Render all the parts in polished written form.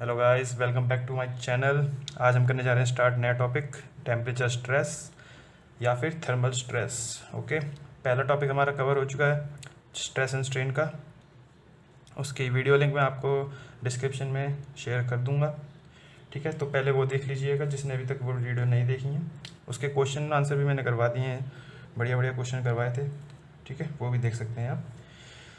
Hello guys, welcome back to my channel. आज हम करने जा रहे हैं स्टार्ट नया टॉपिक, टेम्परेचर स्ट्रेस या फिर थर्मल स्ट्रेस। ओके, पहला टॉपिक हमारा कवर हो चुका है स्ट्रेस एंड स्ट्रेन का। उसकी वीडियो लिंक मैं आपको डिस्क्रिप्शन में शेयर कर दूंगा, ठीक है। तो पहले वो देख लीजिएगा जिसने अभी तक वो वीडियो नहीं देखी है। उसके क्वेश्चन आंसर भी मैंने करवा दिए हैं, बढ़िया बढ़िया क्वेश्चन करवाए थे, ठीक है, वो भी देख सकते हैं आप।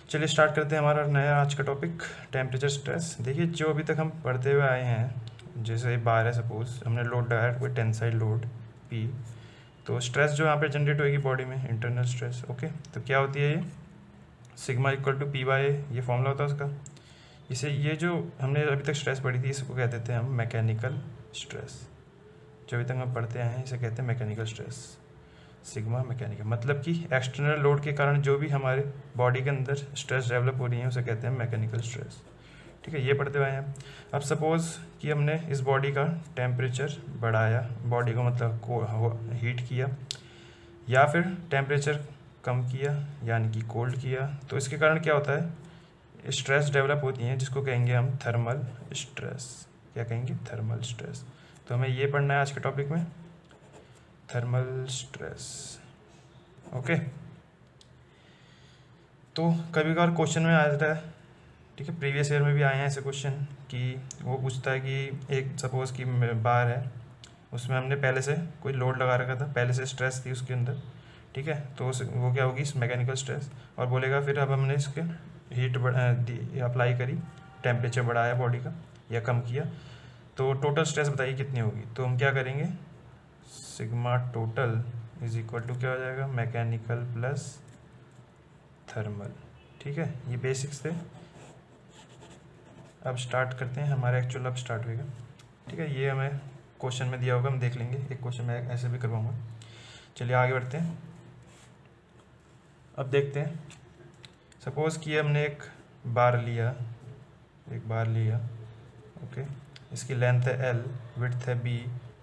चलिए स्टार्ट करते हैं हमारा नया आज का टॉपिक, टेम्परेचर स्ट्रेस। देखिए, जो अभी तक हम पढ़ते हुए आए हैं, जैसे 12 सपोज हमने लोड डाला है, कोई टेंसाइल लोड पी, तो स्ट्रेस जो यहाँ पे जनरेट होगी बॉडी में, इंटरनल स्ट्रेस। ओके, तो क्या होती है ये, sigma equal to P by, ये फॉर्मूला होता है उसका। इसे ये जो हमने अभी तक स्ट्रेस पढ़ी थी, इसको कहते थे हम मैकेनिकल स्ट्रेस। जो अभी तक हम पढ़ते आए हैं इसे कहते हैं मैकेनिकल स्ट्रेस, सिग्मा मैकेनिकल। मतलब कि एक्सटर्नल लोड के कारण जो भी हमारे बॉडी के अंदर स्ट्रेस डेवलप हो रही है उसे कहते हैं मैकेनिकल स्ट्रेस, ठीक है, ये पढ़ते हुए हैं। अब सपोज कि हमने इस बॉडी का टेम्परेचर बढ़ाया, बॉडी को मतलब को हीट किया, या फिर टेम्परेचर कम किया यानी कि कोल्ड किया, तो इसके कारण क्या होता है, स्ट्रेस डेवलप होती हैं, जिसको कहेंगे हम थर्मल स्ट्रेस। क्या कहेंगे? Thermal stress. तो हमें ये पढ़ना है आज के टॉपिक में, थर्मल स्ट्रेस। ओके, तो कभी कभार क्वेश्चन में आ जाता है, ठीक है, प्रीवियस ईयर में भी आए हैं ऐसे क्वेश्चन कि वो पूछता है कि एक सपोज कि बार है, उसमें हमने पहले से कोई लोड लगा रखा था, पहले से स्ट्रेस थी उसके अंदर, ठीक है, तो वो क्या होगी, मैकेनिकल स्ट्रेस। और बोलेगा फिर अब हमने इसके हीट अप्लाई करी, टेम्परेचर बढ़ाया बॉडी का या कम किया, तो टोटल स्ट्रेस बताइए कितनी होगी। तो हम क्या करेंगे, sigma total is equal to क्या हो जाएगा, मैकेनिकल प्लस थर्मल, ठीक है। ये बेसिक्स थे, अब स्टार्ट करते हैं हमारा एक्चुअल, अब स्टार्ट होगा, ठीक है। ये हमें क्वेश्चन में दिया होगा, हम देख लेंगे, एक क्वेश्चन मैं ऐसे भी करवाऊंगा। चलिए आगे बढ़ते हैं, अब देखते हैं सपोज कि हमने एक बार लिया, ओके, इसकी लेंथ है L, विड्थ है B,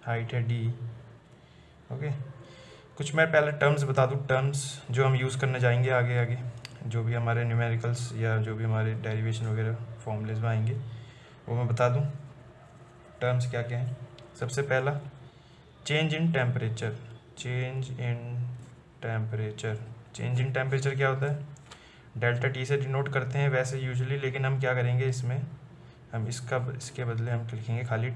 हाइट है D। ओके, कुछ मैं पहले टर्म्स बता दूं, टर्म्स जो हम यूज़ करने जाएंगे आगे आगे, जो भी हमारे न्यूमेरिकल्स या जो भी हमारे डेरिवेशन वगैरह फॉर्मूलेज में आएंगे वो मैं बता दूं। टर्म्स क्या क्या हैं, सबसे पहला चेंज इन टेम्परेचर क्या होता है, डेल्टा टी से डिनोट करते हैं वैसे यूजुअली, लेकिन हम क्या करेंगे इसमें, हम इसके बदले हम लिखेंगे खाली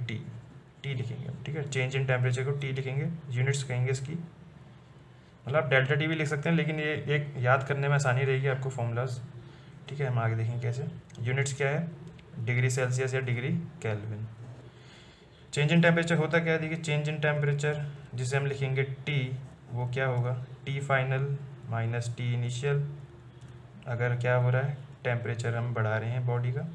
टी लिखेंगे, ठीक है, चेंज इन टेम्परेचर को टी लिखेंगे, यूनिट्स कहेंगे इसकी, मतलब आप डेल्टा टी भी लिख सकते हैं, लेकिन ये एक याद करने में आसानी रहेगी आपको फॉर्मूलाज, ठीक है। हम आगे देखेंगे कैसे, यूनिट्स क्या है, डिग्री सेल्सियस या degree Kelvin. Change in temperature होता क्या है, देखिए, चेंज इन टेम्परेचर जिसे हम लिखेंगे टी, वो क्या होगा, T final minus T initial, अगर क्या हो रहा है, टेम्परेचर हम बढ़ा रहे हैं बॉडी का।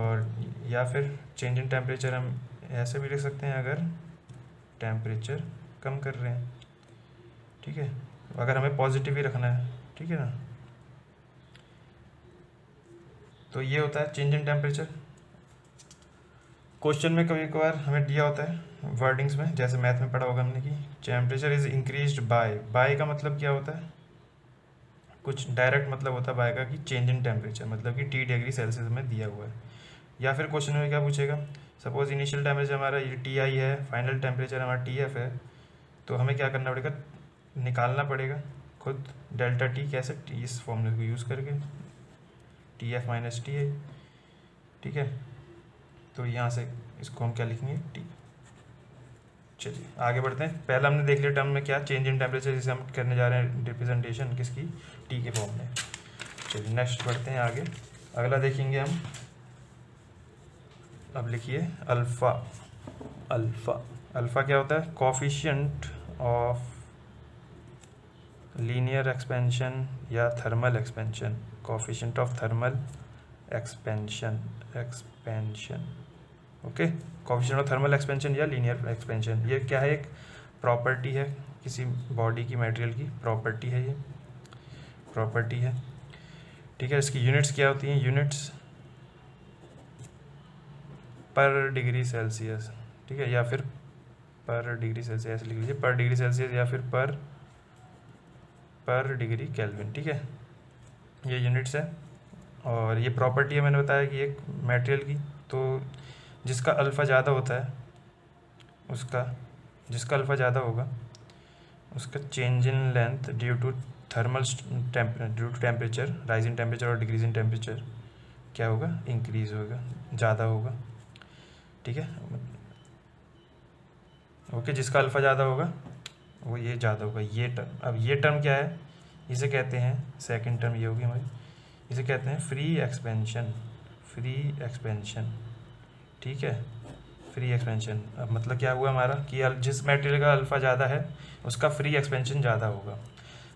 और या फिर चेंज इन टेम्परेचर हम ऐसे भी लिख सकते हैं, अगर टेम्परेचर कम कर रहे हैं, ठीक है, अगर हमें पॉजिटिव ही रखना है, ठीक है ना। तो ये होता है चेंज इन टेम्परेचर। क्वेश्चन में कभी कभार हमें दिया होता है वर्डिंग्स में, जैसे मैथ में पढ़ा होगा हमने कि टेम्परेचर इज इंक्रीज्ड बाय का मतलब क्या होता है, कुछ डायरेक्ट मतलब होता है बाय का कि चेंज इन टेम्परेचर, मतलब कि टी डिग्री सेल्सियस में दिया हुआ है। या फिर क्वेश्चन में क्या पूछेगा, सपोज इनिशियल टेम्परेचर हमारा ये टी आई है, फाइनल टेम्परेचर हमारा टी एफ है, तो हमें क्या करना पड़ेगा, निकालना पड़ेगा खुद डेल्टा टी, कैसे, इस फॉर्मूले को यूज़ करके, T F minus T I, ठीक है। तो यहाँ से इसको हम क्या लिखेंगे, टी। चलिए आगे बढ़ते हैं, पहला हमने देख लिया टर्म में क्या, चेंज इन टेम्परेचर, जिसे हम करने जा रहे हैं रिप्रेजेंटेशन किसकी, टी के फॉर्म में। चलिए नेक्स्ट बढ़ते हैं आगे, अगला देखेंगे हम, अब लिखिए अल्फ़ा। अल्फ़ा क्या होता है, कोफिशिएंट ऑफ लीनियर एक्सपेंशन या thermal expansion, coefficient of thermal expansion. Okay, coefficient of thermal expansion या लीनियर एक्सपेंशन, ये क्या है, एक प्रॉपर्टी है किसी बॉडी की, मटेरियल की प्रॉपर्टी है, ये प्रॉपर्टी है, ठीक है। इसकी यूनिट्स क्या होती हैं, यूनिट्स पर डिग्री सेल्सियस, ठीक है, या फिर पर डिग्री सेल्सियस लिख लीजिए, पर डिग्री सेल्सियस या फिर पर डिग्री केल्विन, ठीक है, ये यूनिट्स है। और ये प्रॉपर्टी है, मैंने बताया कि एक मटेरियल की, तो जिसका अल्फ़ा ज़्यादा होता है उसका, जिसका अल्फ़ा ज़्यादा होगा उसका change in length due to thermal due to temperature rise in temperature और डिक्रीज इन टेम्परेचर क्या होगा, इंक्रीज होगा, ज़्यादा होगा। ठीक है ओके, जिसका अल्फ़ा ज़्यादा होगा वो ये ज़्यादा होगा ये टर्म। अब ये टर्म क्या है, इसे कहते हैं सेकंड टर्म, ये होगी हमारी, इसे कहते हैं फ्री एक्सपेंशन, फ्री एक्सपेंशन। ठीक है फ्री एक्सपेंशन, अब मतलब क्या हुआ हमारा कि जिस मटेरियल का अल्फ़ा ज़्यादा है उसका फ्री एक्सपेंशन ज़्यादा होगा।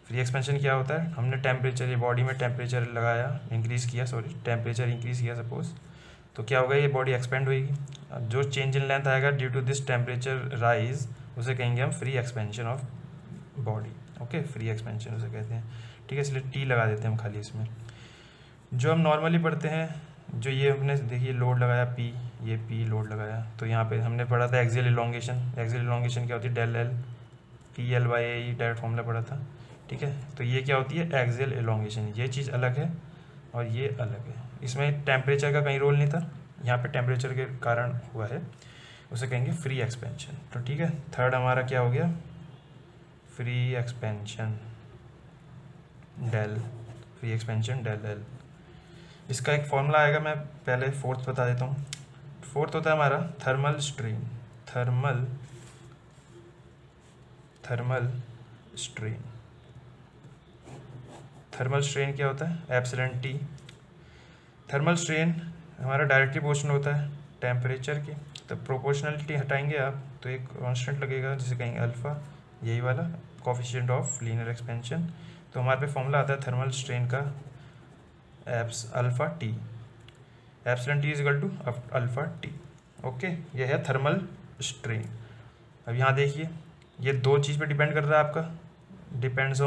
फ्री एक्सपेंशन क्या होता है, हमने टेम्परेचर, ये बॉडी में टेम्परेचर लगाया, इंक्रीज़ किया, सॉरी टेम्परेचर इंक्रीज़ किया सपोज, तो क्या होगा ये बॉडी एक्सपेंड होगी। अब जो चेंज इन लेंथ आएगा due to this temperature rise उसे कहेंगे हम free expansion of body. Okay free expansion उसे कहते हैं। ठीक है इसलिए टी लगा देते हैं हम खाली इसमें। जो हम नॉर्मली पढ़ते हैं, जो ये हमने देखिए लोड लगाया पी, ये पी लोड लगाया, तो यहाँ पे हमने पढ़ा था एक्सियल इलोंगेशन। एक्सियल इलोंगेशन क्या होती है, del L P L by A, direct formula पढ़ा था। ठीक है तो ये क्या होती है एक्सियल इलोंगेशन, ये चीज़ अलग है और ये अलग है, इसमें टेम्परेचर का कहीं रोल नहीं था, यहाँ पे टेम्परेचर के कारण हुआ है, उसे कहेंगे फ्री एक्सपेंशन। तो ठीक है थर्ड हमारा क्या हो गया, free expansion del, free expansion del L. इसका एक फॉर्मूला आएगा, मैं पहले फोर्थ बता देता हूँ। फोर्थ होता है हमारा thermal strain, thermal strain. Thermal strain क्या होता है, एप्सिलॉन टी। थर्मल स्ट्रेन हमारा डायरेक्टली प्रोपोर्शनल होता है टेम्परेचर के, तो प्रोपोर्शनलिटी हटाएंगे आप तो एक कांस्टेंट लगेगा जिसे कहेंगे अल्फ़ा, यही वाला कोएफिशिएंट ऑफ लीनियर एक्सपेंशन। तो हमारे पे फॉर्मूला आता है थर्मल स्ट्रेन का eps alpha T, epsilon T is equal to alpha T. Okay यह है थर्मल स्ट्रेन। अब यहाँ देखिए ये दो चीज़ पर डिपेंड कर रहा है आपका, depends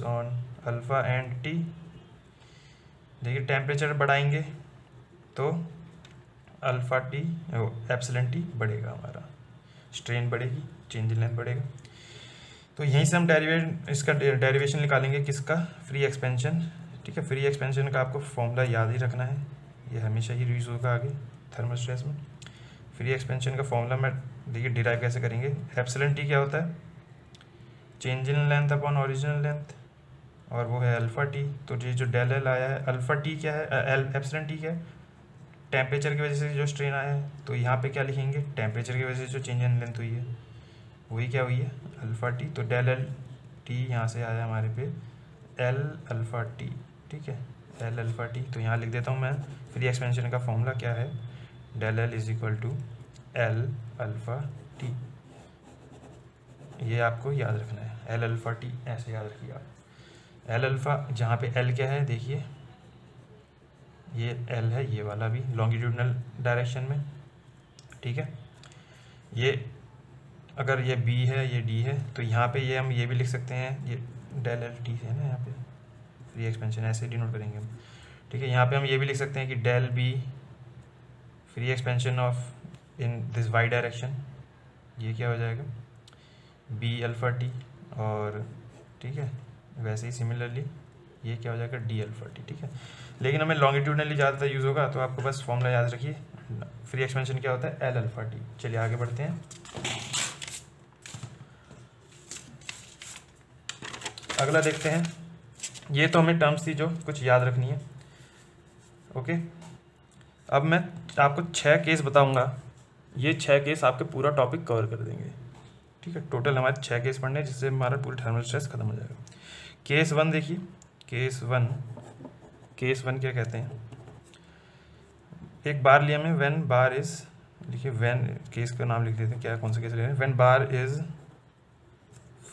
on alpha and T. देखिए टेम्परेचर बढ़ाएंगे तो अल्फ़ा टी एप्सिलॉन टी बढ़ेगा, हमारा स्ट्रेन बढ़ेगी, चेंज इन लेंथ बढ़ेगा। तो यहीं से हम इसका डेरिवेशन निकालेंगे, किसका, फ्री एक्सपेंशन। ठीक है फ्री एक्सपेंशन का आपको फॉर्मूला याद ही रखना है, ये हमेशा ही यूज़ होगा आगे थर्मल स्ट्रेस में। फ्री एक्सपेंशन का फॉर्मूला मैं देखिए डिराइव कैसे करेंगे, एप्सिलॉन टी क्या होता है, change in length upon original length, और वो है अल्फ़ा टी। तो ये जो डेल एल आया है, अल्फ़ा टी क्या है, एप्सिलॉन टी क्या है, टेम्परेचर की वजह से जो स्ट्रेन आया है, तो यहाँ पे क्या लिखेंगे, टेम्परेचर की वजह से जो चेंज इन लेंथ हुई है वही क्या हुई है, अल्फ़ा टी। तो डेल एल टी यहाँ से आया हमारे पे एल अल्फ़ा टी। ठीक है एल अल्फ़ा टी, तो यहाँ लिख देता हूँ मैं फ्री एक्सपेंशन का फॉर्मूला क्या है, del L is equal to L alpha T. ये आपको याद रखना है एल अल्फ़ा टी, ऐसे याद रखिए आप। एल अल्फ़ा, जहाँ पे एल क्या है देखिए ये एल है, ये वाला भी लॉन्गिट्यूडनल डायरेक्शन में। ठीक है ये अगर ये बी है ये डी है, तो यहाँ पे ये हम ये भी लिख सकते हैं, ये डेल एल टी है ना, यहाँ पे फ्री एक्सपेंशन ऐसे डिनोट करेंगे हम। ठीक है यहाँ पे हम ये भी लिख सकते हैं कि del B free expansion of in this Y direction, ये क्या हो जाएगा बी अल्फ़ा टी, और ठीक है वैसे ही सिमिलरली ये क्या हो जाएगा डी अल्फ़ा टी। ठीक है लेकिन हमें लॉन्गिट्यूडनली ज़्यादातर यूज़ होगा, तो आपको बस फॉर्मूला याद रखिए, फ्री एक्सपेंशन क्या होता है एल अल्फ़ा टी। चलिए आगे बढ़ते हैं। अगला देखते हैं, ये तो हमें टर्म्स थी जो कुछ याद रखनी है। ओके अब मैं आपको 6 केस बताऊँगा, ये 6 केस आपके पूरा टॉपिक कवर कर देंगे। ठीक है टोटल हमारे 6 केस पढ़ने हैं, जिससे हमारा पूरा थर्मल स्ट्रेस खत्म हो जाएगा। केस वन देखिए, केस वन क्या कहते हैं, एक बार लिया मैं, व्हेन बार इज, देखिए व्हेन केस का नाम लिख देते हैं, क्या कौन सा केस ले रहे हैं, when bar is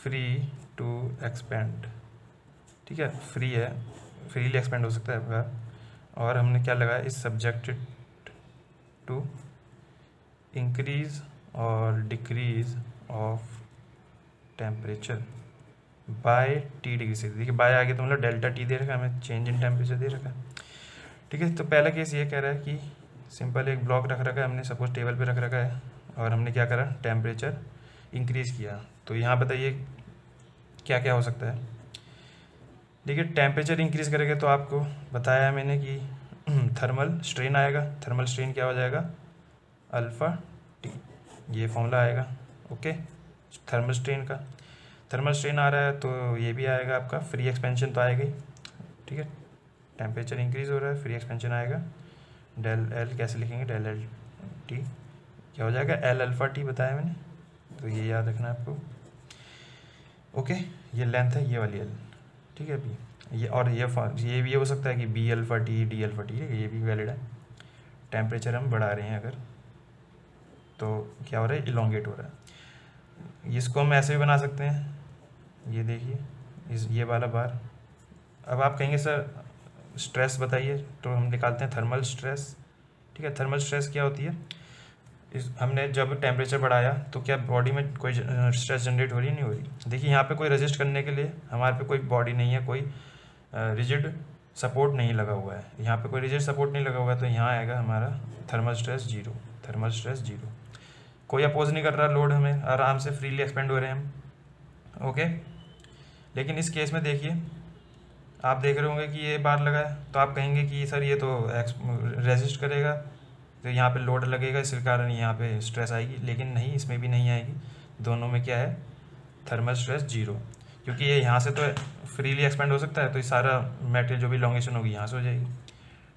free to expand. ठीक है फ्री है, फ्रीली एक्सपेंड हो सकता है बार, और हमने क्या लगाया, इज सब्जेक्टेड टू इंक्रीज और decrease of temperature by T degree से। देखिए बाय आगे तो मतलब डेल्टा टी दे रखा है हमें, चेंज इन टेम्परेचर दे रखा है। ठीक है तो पहला केस ये कह रहा है कि सिंपल एक ब्लॉक रख रखा है हमने, सपोज टेबल पे रख रखा है, और हमने क्या करा, टेम्परेचर इंक्रीज़ किया। तो यहाँ बताइए क्या क्या हो सकता है। देखिए टेम्परेचर इंक्रीज़ करेंगे तो आपको बताया मैंने कि थर्मल स्ट्रेन आएगा, थर्मल स्ट्रेन क्या हो जाएगा अल्फ़ा टी, ये फॉर्मूला आएगा। ओके, थर्मल स्ट्रेन का थर्मल स्ट्रेन आ रहा है तो ये भी आएगा आपका, फ्री एक्सपेंशन तो आएगा ही, ठीक है, टेम्परेचर इंक्रीज हो रहा है, फ्री एक्सपेंशन आएगा, डेल एल कैसे लिखेंगे, डेल एल टी क्या हो जाएगा एल अल्फ़ा टी बताया मैंने, तो ये याद रखना है आपको। ओके, ये लेंथ है ये वाली एल, ठीक है, अभी ये और ये भी हो सकता है कि B alpha T, D alpha T, ये भी वैलिड है। टेम्परेचर हम बढ़ा रहे हैं अगर तो क्या हो रहा है इलोंगेट हो रहा है। इसको हम ऐसे भी बना सकते हैं, ये देखिए इस ये वाला बार। अब आप कहेंगे सर स्ट्रेस बताइए, तो हम निकालते हैं थर्मल स्ट्रेस, ठीक है। थर्मल स्ट्रेस क्या होती है, इस हमने जब टेम्परेचर बढ़ाया तो क्या बॉडी में कोई स्ट्रेस जनरेट हो रही नहीं हो रही। देखिए यहाँ पे कोई रजिस्ट करने के लिए हमारे पे कोई बॉडी नहीं है, कोई रिजिड सपोर्ट नहीं लगा हुआ है, यहाँ पे कोई रिजिड सपोर्ट नहीं लगा हुआ है, तो यहाँ आएगा हमारा thermal stress zero, thermal stress zero. कोई अपोज नहीं कर रहा लोड, हमें आराम से फ्रीली एक्सपेंड हो रहे हैं हम। ओके, लेकिन इस केस में देखिए आप देख रहे होंगे कि ये बार लगा है, तो आप कहेंगे कि सर ये तो रेजिस्ट करेगा तो यहाँ पे लोड लगेगा, इस कारण यहाँ पे स्ट्रेस आएगी, लेकिन नहीं, इसमें भी नहीं आएगी। दोनों में क्या है थर्मल स्ट्रेस जीरो, क्योंकि ये यहाँ से तो फ्रीली एक्सपेंड हो सकता है, तो ये सारा मेटेरियल जो भी लॉन्गेशन होगी यहाँ से हो जाएगी,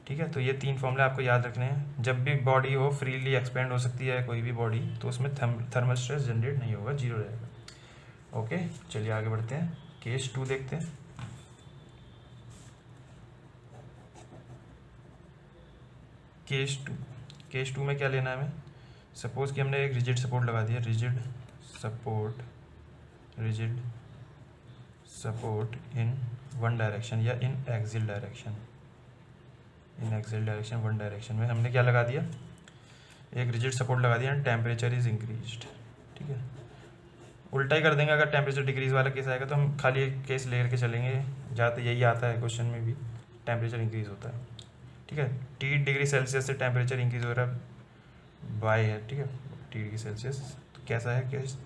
ठीक है। तो ये तीन फॉर्मूले आपको याद रखने हैं, जब भी बॉडी हो फ्रीली एक्सपेंड हो सकती है कोई भी बॉडी, तो उसमें थर्मल स्ट्रेस जनरेट नहीं होगा, जीरो रहेगा। ओके, चलिए आगे बढ़ते हैं, केस टू देखते हैं। केस टू में क्या लेना है हमें, सपोज़ कि हमने एक रिजिड सपोर्ट लगा दिया, rigid support in one direction या in axial direction, one direction में हमने क्या लगा दिया, एक रिजिड सपोर्ट लगा दिया एंड टेम्परेचर इज़ इंक्रीज्ड, ठीक है। उल्टा ही कर देंगे, अगर टेम्परेचर डिक्रीज वाला केस आएगा तो हम खाली एक केस लेकर के चलेंगे, ज़्यादातर यही आता है क्वेश्चन में भी, टेम्परेचर इंक्रीज होता है, ठीक है। 30 डिग्री सेल्सियस से टेम्परेचर इंक्रीज हो रहा है बाय है, ठीक है, 30 डिग्री सेल्सियस। तो कैसा है केस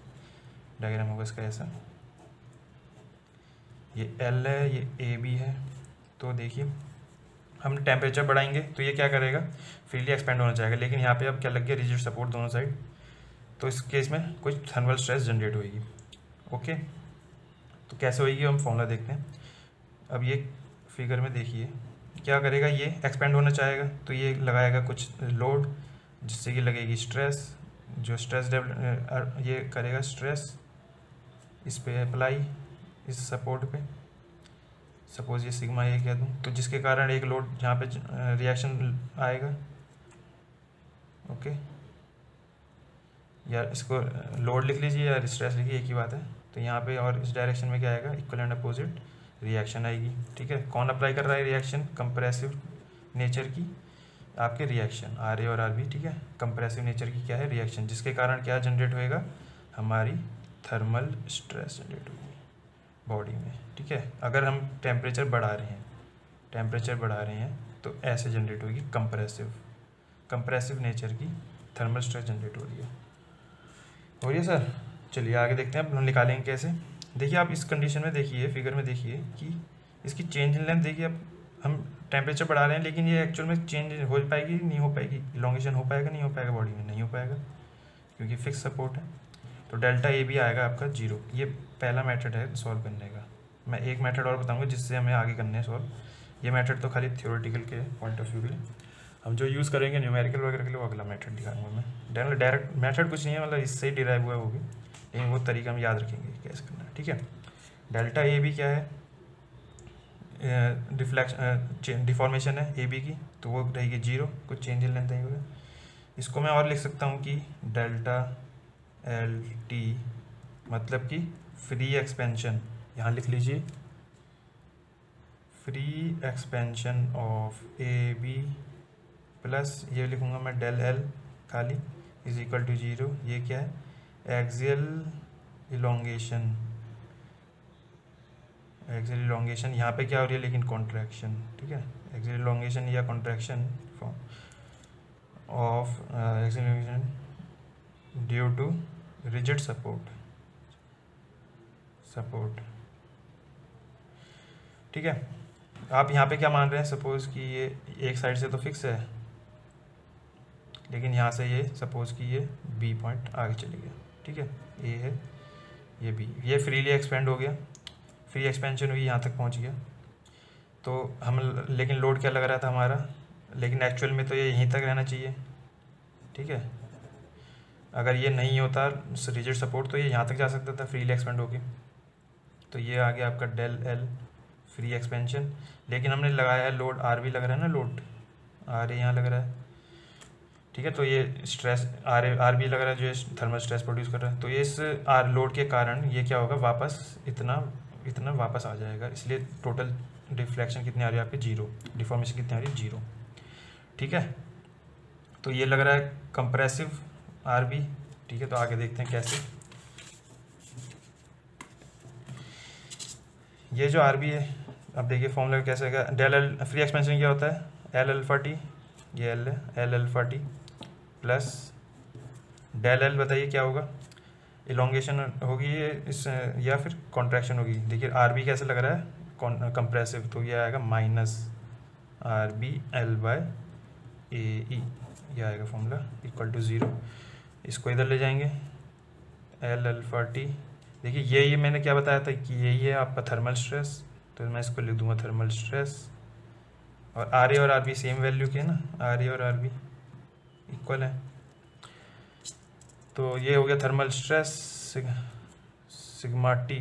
डायग्राम होगा इसका ऐसा, ये L है, ये ए बी है। तो देखिए हम टेम्परेचर बढ़ाएंगे तो ये क्या करेगा, फ्रीली एक्सपेंड होना चाहेगा, लेकिन यहाँ पे अब क्या लग गया रिजिड सपोर्ट दोनों साइड, तो इस केस में कुछ थर्मल स्ट्रेस जनरेट होगी। ओके, तो कैसे होगी हम फॉर्मूला देखते हैं। अब ये फिगर में देखिए क्या करेगा, ये एक्सपेंड होना चाहेगा तो ये लगाएगा कुछ लोड, जिससे कि लगेगी स्ट्रेस, जो स्ट्रेस ये करेगा स्ट्रेस इस पे अप्लाई, इस सपोर्ट पे, सपोज ये सिग्मा ये कह दूँ, तो जिसके कारण एक लोड यहाँ पे रिएक्शन आएगा। ओके, या इसको लोड लिख लीजिए या स्ट्रेस लिखिए, एक ही बात है। तो यहाँ पे और इस डायरेक्शन में क्या आएगा, इक्वल एंड अपोजिट रिएक्शन आएगी, ठीक है। कौन अप्लाई कर रहा है रिएक्शन, कंप्रेसिव नेचर की आपके रिएक्शन आर ए और आर बी, ठीक है, कंप्रेसिव नेचर की क्या है रिएक्शन, जिसके कारण क्या जनरेट होएगा, हमारी थर्मल स्ट्रेस जनरेट होगी बॉडी में, ठीक है। अगर हम टेम्परेचर बढ़ा रहे हैं तो ऐसे जनरेट होगी, कंप्रेसिव नेचर की थर्मल स्ट्रेस जनरेट हो रही है, सर। चलिए आगे देखते हैं, हम निकालेंगे कैसे। देखिए आप इस कंडीशन में देखिए, फिगर में देखिए कि इसकी चेंज इन लेंथ देखिए, अब हम टेम्परेचर बढ़ा रहे हैं लेकिन ये एक्चुअल में चेंज हो पाएगी नहीं हो पाएगी, इलॉन्गेशन हो पाएगा नहीं हो पाएगा, बॉडी में नहीं हो पाएगा क्योंकि फिक्स सपोर्ट है। तो डेल्टा ए भी आएगा आपका जीरो। ये पहला मेथड है सॉल्व करने का, मैं एक मेथड और बताऊँगा जिससे हमें आगे करने है सॉल्व। ये मेथड तो खाली थ्योरेटिकल के पॉइंट ऑफ व्यू के लिए, हम जो यूज़ करेंगे न्यूमेरिकल वगैरह के लिए वो अगला मेथड दिखाऊंगा मैं। डायरेक्ट मेथड कुछ नहीं है, मतलब इससे ही डिराइव हुआ है वो भी, लेकिन वो तरीका हम याद रखेंगे कैसे करना है, ठीक है। डेल्टा ए बी क्या है, डिफॉर्मेशन है ए बी की, तो वो रहेगी जीरो, कुछ चेंज इन लेंथ है। इसको मैं और लिख सकता हूँ कि डेल्टा एल टी, मतलब कि फ्री एक्सपेंशन, यहाँ लिख लीजिए free expansion of A B plus ये लिखूँगा मैं डेल एल खाली, इज इक्वल टू जीरो। ये क्या है, एक्सियल इलोंगेशन यहाँ पे क्या हो रही है लेकिन कॉन्ट्रैक्शन, ठीक है, एक्सियल इलोंगेशन या contraction form of axial elongation due to rigid support, ठीक है। आप यहाँ पे क्या मान रहे हैं, सपोज़ कि ये एक साइड से तो फिक्स है, लेकिन यहाँ से ये सपोज़ कि ये बी पॉइंट आगे चले गया, ठीक है, ए है ये बी, ये फ्रीली एक्सपेंड हो गया, फ्री एक्सपेंशन हुई, यहाँ तक पहुँच गया। तो हम लेकिन लोड क्या लग रहा था हमारा, लेकिन एक्चुअल में तो ये यहीं तक रहना चाहिए, ठीक है। अगर ये नहीं होता रिजिड सपोर्ट तो ये यहाँ तक जा सकता था फ्रीली एक्सपेंड होके। तो ये आ गया आपका डेल एल फ्री एक्सपेंशन, लेकिन हमने लगाया है लोड आर भी लग रहा है ना, लोड आर यहाँ लग रहा है, ठीक है। तो ये स्ट्रेस आर भी लग रहा है जो ये थर्मल स्ट्रेस प्रोड्यूस कर रहा है। तो ये इस आर लोड के कारण ये क्या होगा, वापस इतना वापस आ जाएगा, इसलिए टोटल डिफ्लेक्शन कितनी आ रही है आपकी, जीरो, डिफॉर्मेशन कितनी आ रही है, जीरो, ठीक है। तो ये लग रहा है कंप्रेसिव आर बी, ठीक है। तो आगे देखते हैं कैसे, ये जो आर बी है अब देखिए फॉर्मूला कैसे आएगा। डेल एल फ्री एक्सपेंशन क्या होता है, एल अल्फा टी, ये एल है, L alpha T plus del L, बताइए क्या होगा, इलोंगेशन होगी ये इस या फिर कॉन्ट्रैक्शन होगी। देखिए आर बी कैसे लग रहा है, कंप्रेसिव, तो ये आएगा minus R B L by A E, ये आएगा फॉर्मूला, इक्वल टू ज़ीरो। इसको इधर ले जाएंगे, एल अल्फा टी, देखिए यही मैंने क्या बताया था कि यही है आपका थर्मल स्ट्रेस, तो मैं इसको लिख दूंगा थर्मल स्ट्रेस, और आर ए और आर बी सेम वैल्यू के है ना, आर ए और आर बी इक्वल है। तो ये हो गया thermal stress, sigma T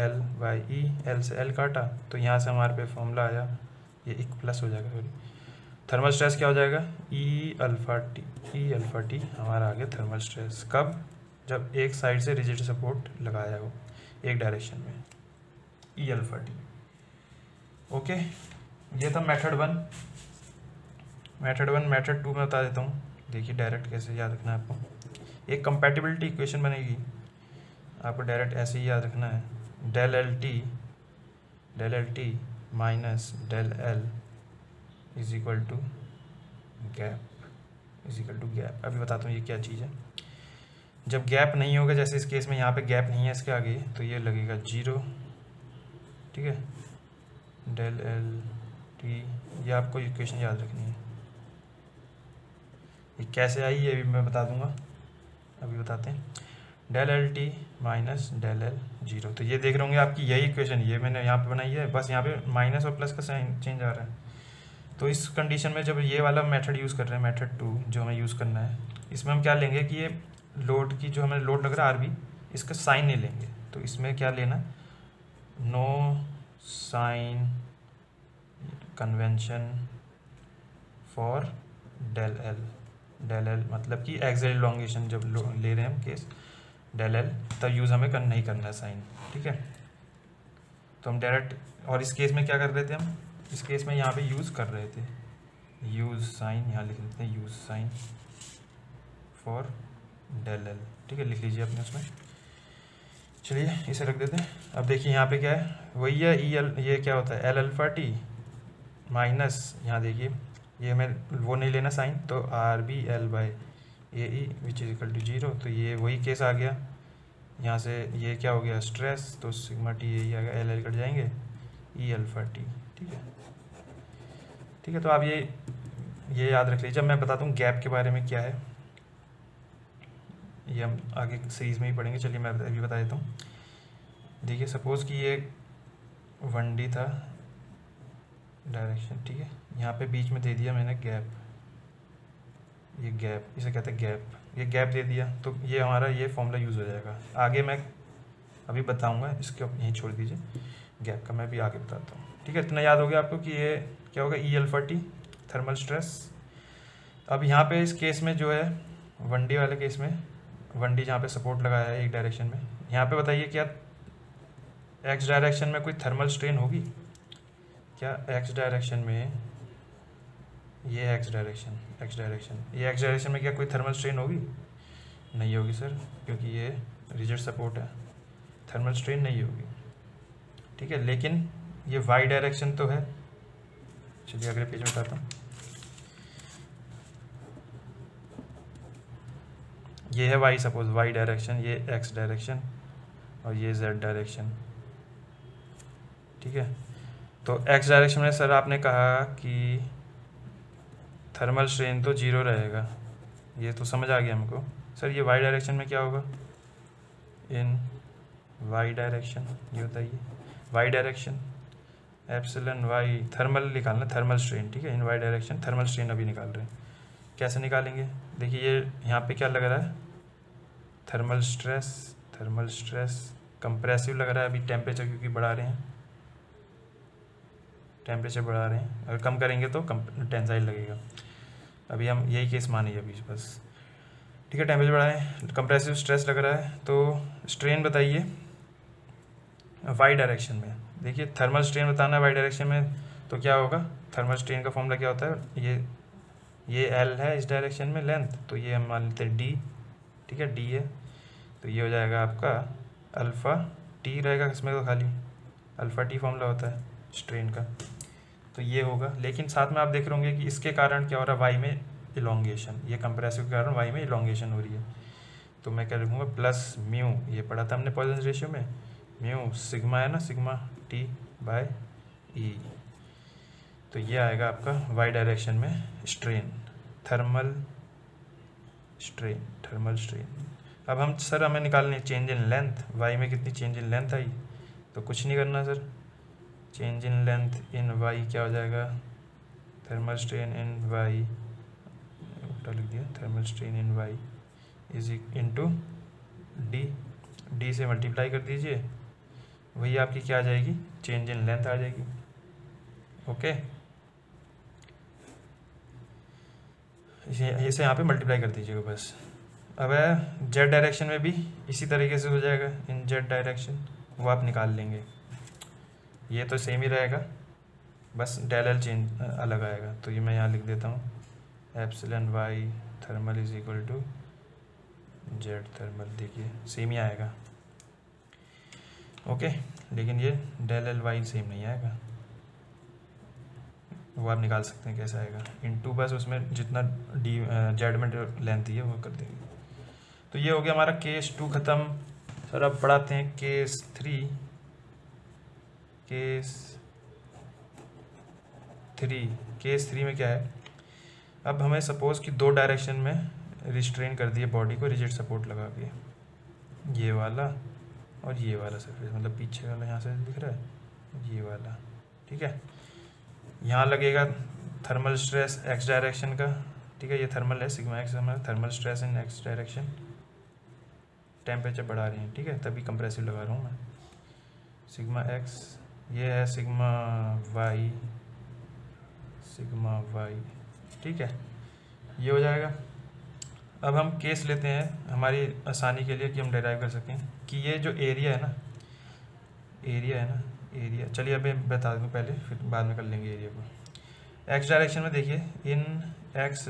L by E, L से एल काटा, तो यहाँ से हमारे पे फॉर्मूला आया, ये एक प्लस हो जाएगा, सॉरी, थर्मल स्ट्रेस क्या हो जाएगा, E alpha T, E alpha T हमारा आ गया थर्मल स्ट्रेस। कब, जब एक साइड से रिजिड सपोर्ट लगाया हो एक डायरेक्शन में, ई अल्फा टी। ओके, ये था मेथड वन। मेथड टू में बता देता हूँ, देखिए डायरेक्ट कैसे याद रखना है आपको। एक कंपैटिबिलिटी इक्वेशन बनेगी, आपको डायरेक्ट ऐसे ही याद रखना है, del L T minus del L is equal to gap, अभी बताता हूँ ये क्या चीज़ है। जब गैप नहीं होगा, जैसे इस केस में यहाँ पे गैप नहीं है इसके आगे, तो ये लगेगा जीरो, ठीक है, डेल एल टी। ये आपको इक्वेशन याद रखनी है, ये कैसे आई ये भी मैं बता दूँगा, अभी बताते हैं। Del L T minus del L zero, तो ये देख रहे होंगे आपकी यही इक्वेशन, ये मैंने यहाँ पे बनाई है, बस यहाँ पे माइनस और प्लस का साइन चेंज आ रहा है। तो इस कंडीशन में जब ये वाला मेथड यूज़ कर रहे हैं, मेथड टू जो हमें यूज़ करना है, इसमें हम क्या लेंगे कि ये लोड की जो हमें लोड लग रहा है आर बी, इसका साइन नहीं लेंगे। तो इसमें क्या लेना, no sign convention for del L. Del L मतलब कि एक्सियल इलोंगेशन जब ले रहे हैं हम केस डेल एल, तब यूज़ हमें नहीं करना है साइन, ठीक है। तो हम डायरेक्ट, और इस केस में क्या कर रहे थे हम, इस केस में यहाँ पे यूज़ कर रहे थे यूज़ साइन, यहाँ लिख लेते हैं use sign for del L, ठीक है, लिख लीजिए अपने उसमें। चलिए इसे रख देते हैं। अब देखिए यहाँ पे क्या है, वही है ई एल, ये क्या होता है एल अल्फा टी माइनस, यहाँ देखिए ये मैं वो नहीं लेना साइन, तो R B L by A E which is equal to zero. तो ये वही केस आ गया, यहाँ से ये क्या हो गया स्ट्रेस, तो सिग्मा टी ए ई आ गया, एल एल कट जाएंगे, ई अल्फा टी, ठीक है, ठीक है। तो आप ये याद रख लीजिए। मैं बताता हूँ गैप के बारे में क्या है, ये हम आगे सीरीज़ में ही पढ़ेंगे। चलिए मैं अभी बता देता हूँ, देखिए सपोज़ कि ये 1D था डायरेक्शन, ठीक है, यहाँ पे बीच में दे दिया मैंने गैप, ये गैप, इसे कहते हैं गैप, ये गैप दे दिया, तो ये हमारा ये फॉर्मूला यूज़ हो जाएगा। आगे मैं अभी बताऊँगा, इसको आप यहीं छोड़ दीजिए, गैप का मैं भी आगे बताता हूँ, ठीक है। इतना याद हो गया आपको कि ये क्या होगा, E alpha T thermal stress. अब यहाँ पे इस केस में जो है 1D वाले केस में, 1D जहाँ पे सपोर्ट लगाया है एक डायरेक्शन में, यहाँ पे बताइए क्या एक्स डायरेक्शन में कोई थर्मल स्ट्रेन होगी क्या, एक्स डायरेक्शन में, ये एक्स डायरेक्शन में क्या कोई थर्मल स्ट्रेन होगी, नहीं होगी सर, क्योंकि ये रिजिड सपोर्ट है, थर्मल स्ट्रेन नहीं होगी, ठीक है। लेकिन ये वाई डायरेक्शन तो है, चलिए अगले पेज में बताता हूँ, ये है वाई, सपोज वाई डायरेक्शन, ये एक्स डायरेक्शन और ये जेड डायरेक्शन, ठीक है। तो एक्स डायरेक्शन में सर आपने कहा कि थर्मल स्ट्रेन तो जीरो रहेगा, ये तो समझ आ गया हमको। सर ये वाई डायरेक्शन में क्या होगा? इन वाई डायरेक्शन ये होता है, ये Y direction epsilon Y thermal निकालना, थर्मल स्ट्रेन, ठीक है। In Y direction thermal strain अभी निकाल रहे हैं, कैसे निकालेंगे? देखिए ये यहाँ पे क्या लग रहा है, thermal stress, thermal stress compressive लग रहा है अभी, टेम्परेचर क्योंकि बढ़ा रहे हैं, टेम्परेचर बढ़ा रहे हैं, अगर कम करेंगे तो टेंसाइल लगेगा। अभी हम यही केस मानिए अभी बस, ठीक है। टेम्परेचर बढ़ा रहे हैं, कंप्रेसिव स्ट्रेस लग रहा है, तो स्ट्रेन बताइए वाई डायरेक्शन में। देखिए थर्मल स्ट्रेन बताना है वाई डायरेक्शन में, तो क्या होगा? थर्मल स्ट्रेन का फॉर्मूला क्या होता है? ये L है इस डायरेक्शन में लेंथ, तो ये हम मान लेते हैं D, ठीक है, D है, तो ये हो जाएगा आपका अल्फ़ा T रहेगा, इसमें तो खाली अल्फ़ा T फॉर्मूला होता है स्ट्रेन का, तो ये होगा। लेकिन साथ में आप देख रहे होंगे कि इसके कारण क्या हो रहा है, Y में इलोंगेशन, ये कंप्रेसिव के कारण Y में इलोंगेशन हो रही है, तो मैं क्या लिखूँगा प्लस म्यू, ये पढ़ा था हमने पॉइजन रेशियो में, म्यू सिग्मा है ना, सिग्मा T बाय E, तो ये आएगा आपका वाई डायरेक्शन में strain, thermal strain, thermal strain. अब हम सर हमें निकालनी है चेंज इन लेंथ, वाई में कितनी चेंज इन लेंथ आई, तो कुछ नहीं करना sir, change in length in Y क्या हो जाएगा, थर्मल स्ट्रेन इन वाई, उल्टा लिख दिया, thermal strain in Y is into D, D से मल्टीप्लाई कर दीजिए, वही आपकी क्या आ जाएगी, चेंज इन लेंथ आ जाएगी, ओके। इसे यहाँ पे मल्टीप्लाई कर दीजिएगा बस। अब है जेड डायरेक्शन में भी इसी तरीके से हो जाएगा, इन जेड डायरेक्शन वो आप निकाल लेंगे, ये तो सेम ही रहेगा, बस डेल एल चेंज अलग आएगा, तो ये मैं यहाँ लिख देता हूँ epsilon Y thermal is equal to Z thermal, देखिए सेम ही आएगा, ओके। लेकिन ये डेल एल वाई सेम नहीं आएगा, वो आप निकाल सकते हैं कैसे आएगा, इनटू बस उसमें जितना डी जेड में लेंथ है वो कर देंगे। तो ये हो गया हमारा केस टू ख़त्म। सर अब पढ़ाते हैं केस थ्री, केस थ्री में क्या है, अब हमें सपोज कि दो डायरेक्शन में रिस्ट्रेन कर दिए बॉडी को, रिजिड सपोर्ट लगा के, ये वाला और ये वाला सरफेस, मतलब पीछे वाला यहाँ से दिख रहा है, ये वाला, ठीक है। यहाँ लगेगा थर्मल स्ट्रेस एक्स डायरेक्शन का, ठीक है, ये थर्मल है सिग्मा एक्स हमारा, thermal stress in X direction, temperature बढ़ा रहे हैं, ठीक है, तभी कंप्रेसिव लगा रहा हूँ मैं, सिग्मा एक्स, ये है सिग्मा वाई, ठीक है, ये हो जाएगा। अब हम केस लेते हैं हमारी आसानी के लिए कि हम डिराइव कर सकें कि ये जो एरिया है ना, चलिए अभी बता दूँ पहले, फिर बाद में कर लेंगे एरिया को। एक्स डायरेक्शन में देखिए, इन एक्स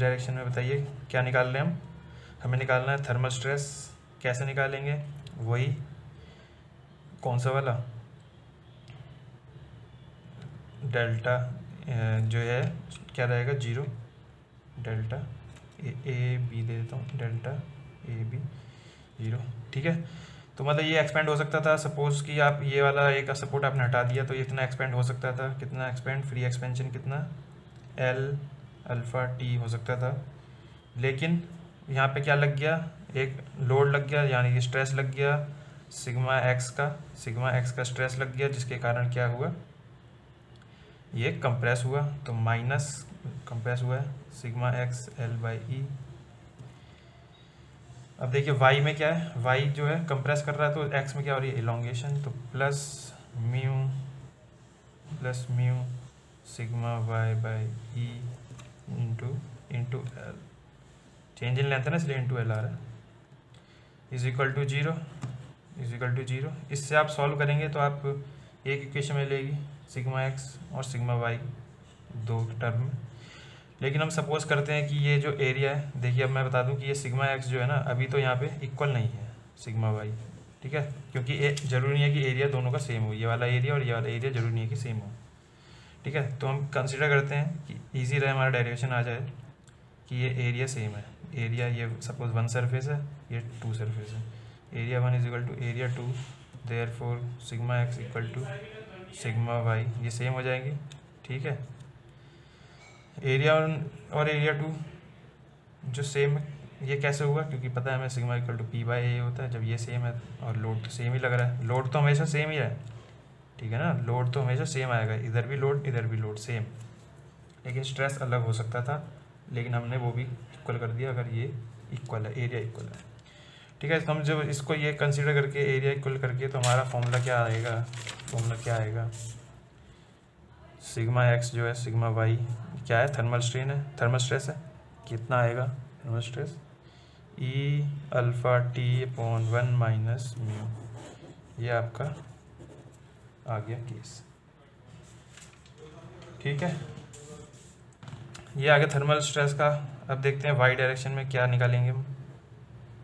डायरेक्शन में बताइए क्या निकाल रहे हैं हम, हमें निकालना है थर्मल स्ट्रेस, कैसे निकालेंगे, वही कौन सा वाला, डेल्टा जो है क्या रहेगा, जीरो, डेल्टा ए बी दे देता हूँ, डेल्टा ए बी जीरो, ठीक है। तो मतलब ये एक्सपेंड हो सकता था, सपोज कि आप ये वाला एक सपोर्ट आपने हटा दिया तो ये इतना एक्सपेंड हो सकता था, कितना एक्सपेंड, फ्री एक्सपेंशन कितना एल अल्फ़ा टी हो सकता था, लेकिन यहाँ पे क्या लग गया, एक लोड लग गया, यानी कि स्ट्रेस लग गया सिग्मा एक्स का, स्ट्रेस लग गया, जिसके कारण क्या हुआ, ये कंप्रेस हुआ, तो माइनस कंप्रेस हुआ है sigma X L by E. अब देखिए y में क्या है, y जो है कंप्रेस कर रहा है, तो x में क्या हो रही है, इलोंगेशन, तो plus mu sigma y by E into L, change in length है ना इसलिए इंटू एल आ रहा है, इज इक्वल टू जीरो। इससे आप सॉल्व करेंगे तो आप एक इक्वेशन मिलेगी सिग्मा x और सिग्मा y दो टर्म में, लेकिन हम सपोज करते हैं कि ये जो एरिया है, देखिए अब मैं बता दूं कि ये सिग्मा एक्स जो है ना, अभी तो यहाँ पे इक्वल नहीं है सिग्मा वाई, ठीक है, क्योंकि जरूरी नहीं है कि एरिया दोनों का सेम हो, ये वाला एरिया और ये वाला एरिया जरूरी नहीं है कि सेम हो, ठीक है। तो हम कंसिडर करते हैं कि ईजी रहे हमारा डेरिवेशन आ जाए कि ये एरिया सेम है, एरिया ये सपोज वन सरफेस है, ये टू सरफेस है, area 1 is equal to area 2, therefore sigma x equal to sigma y, ये सेम हो जाएंगे। ठीक है, एरिया 1 और एरिया 2 जो सेम है ये कैसे हुआ, क्योंकि पता है हमें sigma equal to P by A होता है जब ये सेम है, और लोड तो सेम ही लग रहा है, लोड तो हमेशा सेम ही है, ठीक है ना, लोड तो हमेशा सेम आएगा, इधर भी लोड इधर भी लोड सेम, लेकिन स्ट्रेस अलग हो सकता था, लेकिन हमने वो भी इक्वल कर दिया अगर ये इक्वल है, एरिया इक्वल है। ठीक है, तो हम जब इसको ये कंसिडर करके एरिया इक्वल करके तो हमारा फॉर्मूला क्या आएगा, फॉर्मूला क्या आएगा, सिग्मा एक्स जो है सिग्मा वाई क्या है, थर्मल स्ट्रेन है, थर्मल स्ट्रेस है, कितना आएगा thermal stress, E alpha T upon 1 minus mu, ये आपका आ गया केस। ठीक है, ये आ गया थर्मल स्ट्रेस का। अब देखते हैं वाई डायरेक्शन में क्या निकालेंगे हम।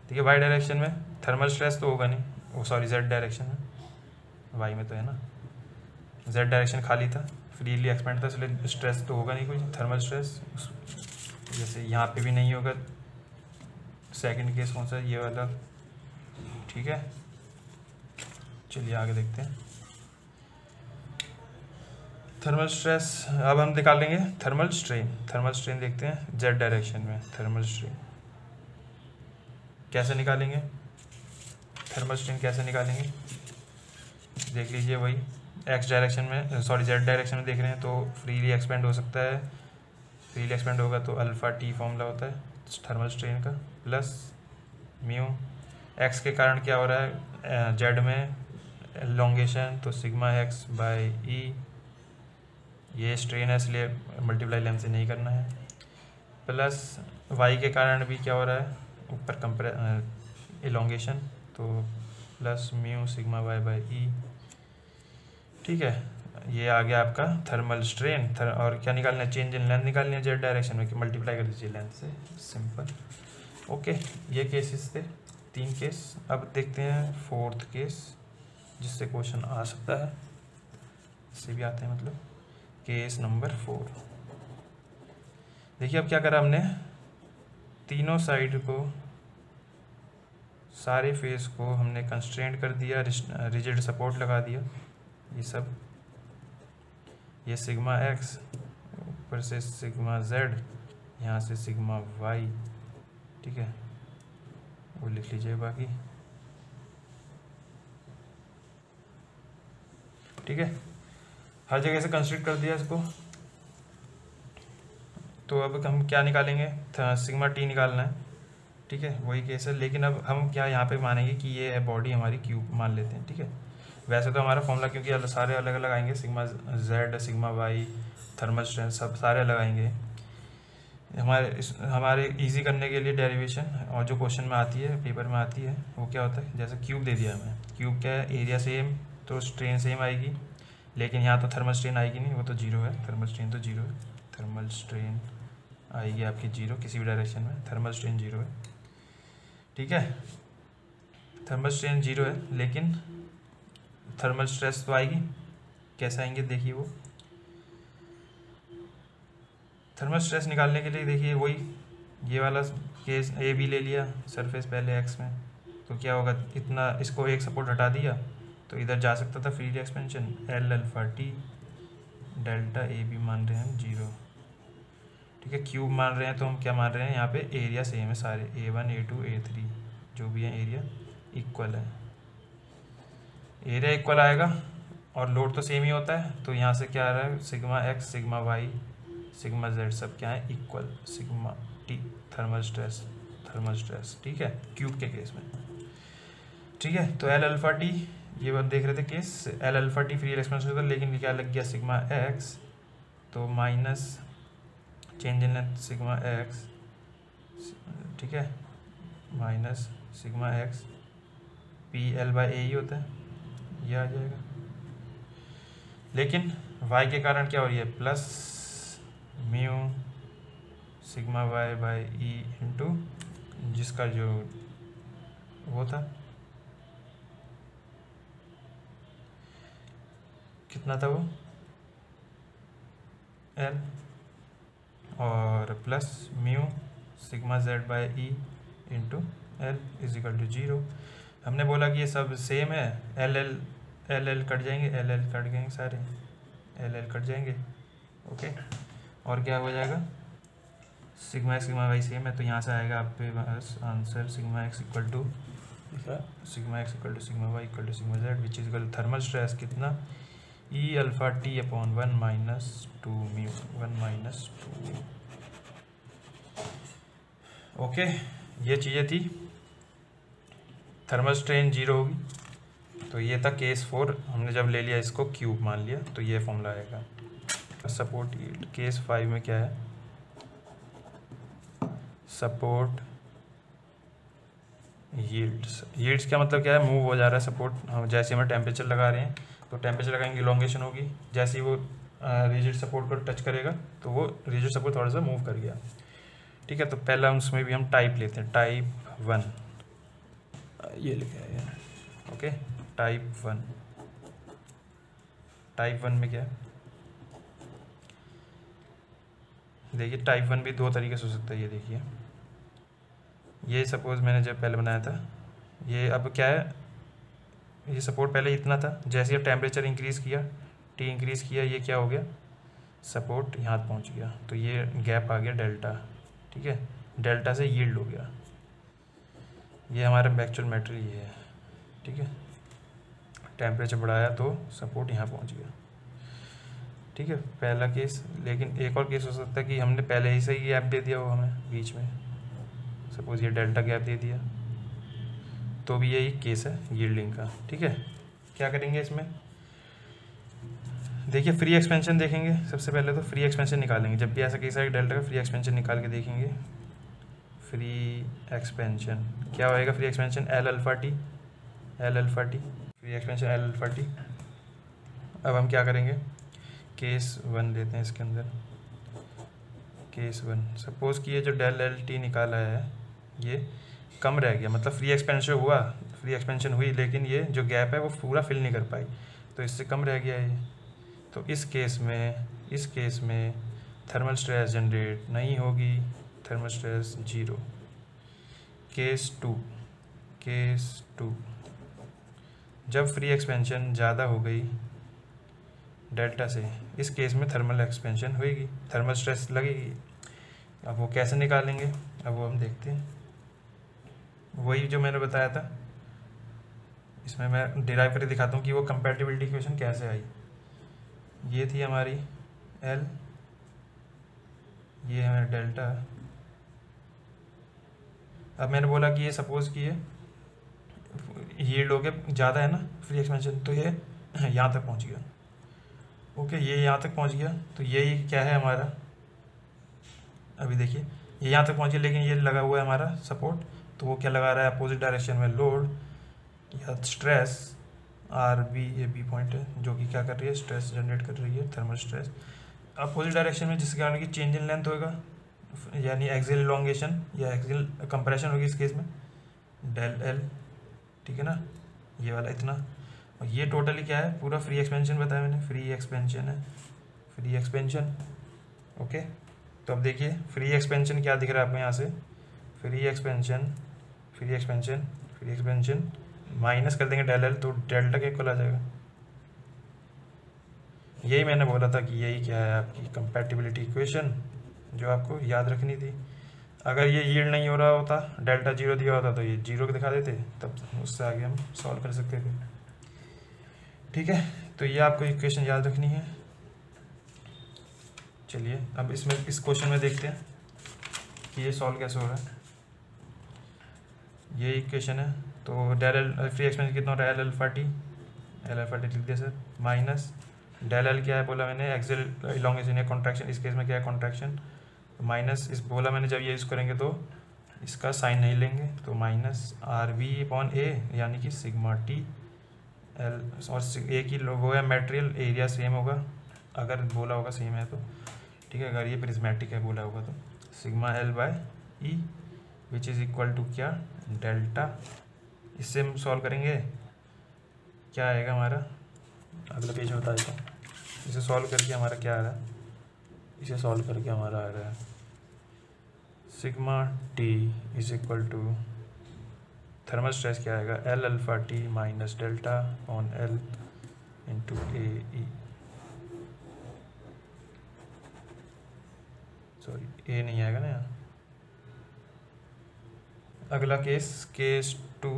ठीक है, वाई डायरेक्शन में थर्मल स्ट्रेस तो होगा नहीं, वो सॉरी जेड डायरेक्शन है, वाई में तो है ना, जेड डायरेक्शन खाली था, फ्रीली एक्सपेंड था, इसलिए स्ट्रेस तो होगा नहीं कोई थर्मल स्ट्रेस, जैसे यहाँ पे भी नहीं होगा, सेकंड केस कौन सा है ये वाला। ठीक है, चलिए आगे देखते हैं थर्मल स्ट्रेस। अब हम निकाल लेंगे थर्मल स्ट्रेन, थर्मल स्ट्रेन देखते हैं जेड डायरेक्शन में, थर्मल स्ट्रेन कैसे निकालेंगे, थर्मल स्ट्रेन कैसे निकालेंगे, देख लीजिए वही एक्स डायरेक्शन में, सॉरी जेड डायरेक्शन में देख रहे हैं, तो फ्रीली एक्सपेंड हो सकता है, फ्रीली एक्सपेंड होगा तो अल्फ़ा टी फॉर्मूला होता है थर्मल स्ट्रेन का, प्लस म्यू, एक्स के कारण क्या हो रहा है जेड में एलोंगेशन, तो सिग्मा एक्स बाई ई, ये स्ट्रेन है इसलिए मल्टीप्लाई लेम से नहीं करना है, प्लस वाई के कारण भी क्या हो रहा है ऊपर एलोंगेशन, तो plus mu sigma Y by E. ठीक है, ये आ गया आपका थर्मल स्ट्रेन। और क्या निकालना है, चेंज इन लेंथ निकालनी है जेड डायरेक्शन में, कि मल्टीप्लाई कर दीजिए लेंथ से, सिंपल। ओके, ये केसेस थे 3 केस। अब देखते हैं 4th केस जिससे क्वेश्चन आ सकता है, इससे भी आते हैं, मतलब केस नंबर 4। देखिए अब क्या करा हमने, तीनों साइड को, सारे फेस को हमने कंस्ट्रेंट कर दिया, रिजिड सपोर्ट लगा दिया, ये सब, ये सिग्मा एक्स, ऊपर से सिग्मा जेड, यहाँ से सिग्मा वाई, ठीक है वो लिख लीजिए बाकी। ठीक है, हर जगह से कंस्ट्रक्ट कर दिया इसको, तो अब हम क्या निकालेंगे, सिग्मा टी निकालना है। ठीक है, वही केस है, लेकिन अब हम क्या यहाँ पे मानेंगे कि ये है बॉडी हमारी, क्यूब मान लेते हैं। ठीक है, वैसे तो हमारा फॉर्मूला क्योंकि सारे अलग अलग आएंगे, sigma Z sigma Y thermal strain सब सारे अलग आएंगे, हमारे इजी करने के लिए डेरिवेशन, और जो क्वेश्चन में आती है पेपर में आती है वो क्या होता है, जैसे क्यूब दे दिया हमें, क्यूब क्या है, एरिया सेम तो स्ट्रेन सेम आएगी, लेकिन यहाँ तो थर्मल स्ट्रेन आएगी नहीं, वो तो जीरो है, थर्मल स्ट्रेन तो जीरो है, थर्मल स्ट्रेन आएगी आपकी जीरो, किसी भी डायरेक्शन में थर्मल स्ट्रेन जीरो है। ठीक है, थर्मल स्ट्रेन जीरो है, लेकिन थर्मल स्ट्रेस तो आएगी, कैसे आएंगे देखिए, वो थर्मल स्ट्रेस निकालने के लिए देखिए वही ये वाला केस ए बी ले लिया, सरफेस पहले एक्स में, तो क्या होगा, इतना इसको एक सपोर्ट हटा दिया तो इधर जा सकता था freely expansion, L alpha T delta A B मान रहे हैं हम जीरो। ठीक है, क्यूब मान रहे हैं तो हम क्या मान रहे हैं, यहाँ पे एरिया सेम है सारे, A1 A2 A3 जो भी है एरिया इक्वल है, एरिया इक्वल आएगा, और लोड तो सेम ही होता है, तो यहाँ से क्या आ रहा है sigma X sigma Y sigma Z सब क्या है equal, sigma T thermal stress, thermal stress. ठीक है, क्यूब के केस में। ठीक है, तो एल अल्फ़ा टी ये बात देख रहे थे case, L alpha T free expansion होता, लेकिन क्या लग गया सिग्मा एक्स, तो minus change in length sigma X, ठीक है minus sigma X P L by A ही होता है, ये आ जाएगा, लेकिन y के कारण क्या हो रही है plus mu sigma y by E into जिसका जो वो था कितना था वो l, और plus mu sigma z by E into L is equal to zero. हमने बोला कि ये सब सेम है, एल एल कट जाएंगे, सारे एल एल कट जाएंगे, ओके। और क्या हो जाएगा, sigma X sigma Y same है, तो यहाँ से आएगा आपके पास answer sigma X equal to sigma Y equal to sigma Z which is equal thermal stress कितना E alpha T upon 1 minus 2 mu, 1 minus 2 mu, okay. ये चीज़ें थी, थर्मल स्ट्रेन 0 होगी, तो ये था केस 4। हमने जब ले लिया इसको क्यूब मान लिया तो ये फॉर्मूला आएगा। सपोर्ट केस 5 में क्या है, सपोर्ट यील्ड्स का मतलब क्या है, मूव हो जा रहा है सपोर्ट। हम जैसे में टेम्परेचर लगा रहे हैं तो टेम्परेचर लगाएंगे, इलॉन्गेशन होगी, जैसे ही वो रिजिड सपोर्ट को टच करेगा तो वो रिजिड सपोर्ट थोड़ा सा मूव कर गया, ठीक है। तो पहला उसमें भी हम टाइप लेते हैं, टाइप 1 ये लिखा है, ओके। टाइप 1 में क्या है, देखिए टाइप 1 भी दो तरीके से हो सकता है। ये देखिए, ये सपोज मैंने जब पहले बनाया था, ये अब क्या है, ये सपोर्ट पहले इतना था, जैसे ही टेम्परेचर इंक्रीज़ किया, टी इंक्रीज़ किया, ये क्या हो गया, सपोर्ट यहाँ पहुँच गया, तो ये गैप आ गया डेल्टा, ठीक है, डेल्टा से यील्ड हो गया। ये हमारा एक्चुअल मैटर ये है, ठीक है, टेम्परेचर बढ़ाया तो सपोर्ट यहाँ पहुँच गया, ठीक है, पहला केस। लेकिन एक और केस हो सकता है कि हमने पहले ही से ही गैप दे दिया हो हमें बीच में, सपोज ये डेल्टा गैप दे दिया, तो भी यही केस है यील्डिंग का, ठीक है। क्या करेंगे इसमें, देखिए फ्री एक्सपेंशन देखेंगे सबसे पहले, तो फ्री एक्सपेंशन निकालेंगे। जब भी ऐसा केस आएगा डेल्टा का, फ्री एक्सपेंशन निकाल के देखेंगे। फ्री एक्सपेंशन क्या होएगा, free expansion L alpha T, free expansion L alpha T. अब हम क्या करेंगे, केस 1 लेते हैं इसके अंदर, केस 1। सपोज कि ये जो डेल एल टी निकाला है ये कम रह गया, मतलब फ्री एक्सपेंशन हुई, लेकिन ये जो गैप है वो पूरा फिल नहीं कर पाई, तो इससे कम रह गया ये। तो इस केस में थर्मल स्ट्रेस जनरेट नहीं होगी, थर्मल स्ट्रेस 0। केस 2, जब फ्री एक्सपेंशन ज़्यादा हो गई डेल्टा से, इस केस में थर्मल एक्सपेंशन होगी, थर्मल स्ट्रेस लगेगी। अब वो कैसे निकालेंगे, अब वो हम देखते हैं, वही जो मैंने बताया था इसमें मैं डिराइव करके दिखाता हूँ कि वो कंपैटिबिलिटी इक्वेशन कैसे आई। ये थी हमारी एल, ये हमारा डेल्टा। अब मैंने बोला कि ये सपोज कि ये लोग ज़्यादा है ना फ्री एक्सपेंशन, तो ये यहाँ तक पहुँच गया, ओके, ये यहाँ तक पहुँच गया, तो ये क्या है हमारा, अभी देखिए ये यहाँ तक पहुँच गया, लेकिन ये लगा हुआ है हमारा सपोर्ट, तो वो क्या लगा रहा है अपोजिट डायरेक्शन में लोड या स्ट्रेस, RB ये B पॉइंट है, जो कि क्या कर रही है, स्ट्रेस जनरेट कर रही है, थर्मल स्ट्रेस अपोजिट डायरेक्शन में, जिसके कारण कि चेंज इन लेंथ होगा, यानी एक्सियल एलोंगेशन या एक्सियल कंप्रेशन होगी इस केस में, डेल एल, ठीक है ना, ये वाला इतना। और ये टोटली क्या है, पूरा फ्री एक्सपेंशन बताया मैंने, फ्री एक्सपेंशन है, फ्री एक्सपेंशन, ओके। तो अब देखिए फ्री एक्सपेंशन क्या दिख रहा है आपको यहाँ से, फ्री एक्सपेंशन माइनस कर देंगे डेल एल, तो डेल्टा के इक्वल आ जाएगा। यही मैंने बोला था कि यही क्या है आपकी कंपैटिबिलिटी इक्वेशन, जो आपको याद रखनी थी। अगर ये यील्ड नहीं हो रहा होता, डेल्टा 0 दिया होता, तो ये 0 दिखा देते, तब उससे आगे हम सॉल्व कर सकते थे, ठीक है। तो ये आपको इक्वेशन याद रखनी है। चलिए अब इसमें इस क्वेश्चन में देखते हैं कि ये सॉल्व कैसे हो रहा है। ये इक्वेशन है, तो डेल एल फ्री एक्सपेंशन कितना हो रहा है, एल अल्फा टी लिख दिया सर, माइनस डेल एल क्या है, बोला मैंने एक्सियल इलॉन्गेशन या कॉन्ट्रैक्शन, इस केस में क्या है कॉन्ट्रैक्शन, माइनस इस बोला मैंने जब ये यूज़ करेंगे तो इसका साइन नहीं लेंगे, तो माइनस RB अपॉन A, यानी कि सिग्मा टी एल, और ए की वो है मटेरियल एरिया सेम होगा, अगर बोला होगा सेम है तो ठीक है, अगर ये प्रिज्मेटिक है बोला होगा तो sigma L by E which is equal to क्या, डेल्टा। इससे हम सॉल्व करेंगे, क्या आएगा हमारा, अगला पेज बता देता हूँ। इसे सॉल्व करके हमारा क्या आ रहा है, इसे सॉल्व करके हमारा आ रहा है sigma T is equal to thermal stress क्या आएगा, L alpha T minus delta on L into A E, sorry A नहीं आएगा ना यहाँ। अगला case, case two,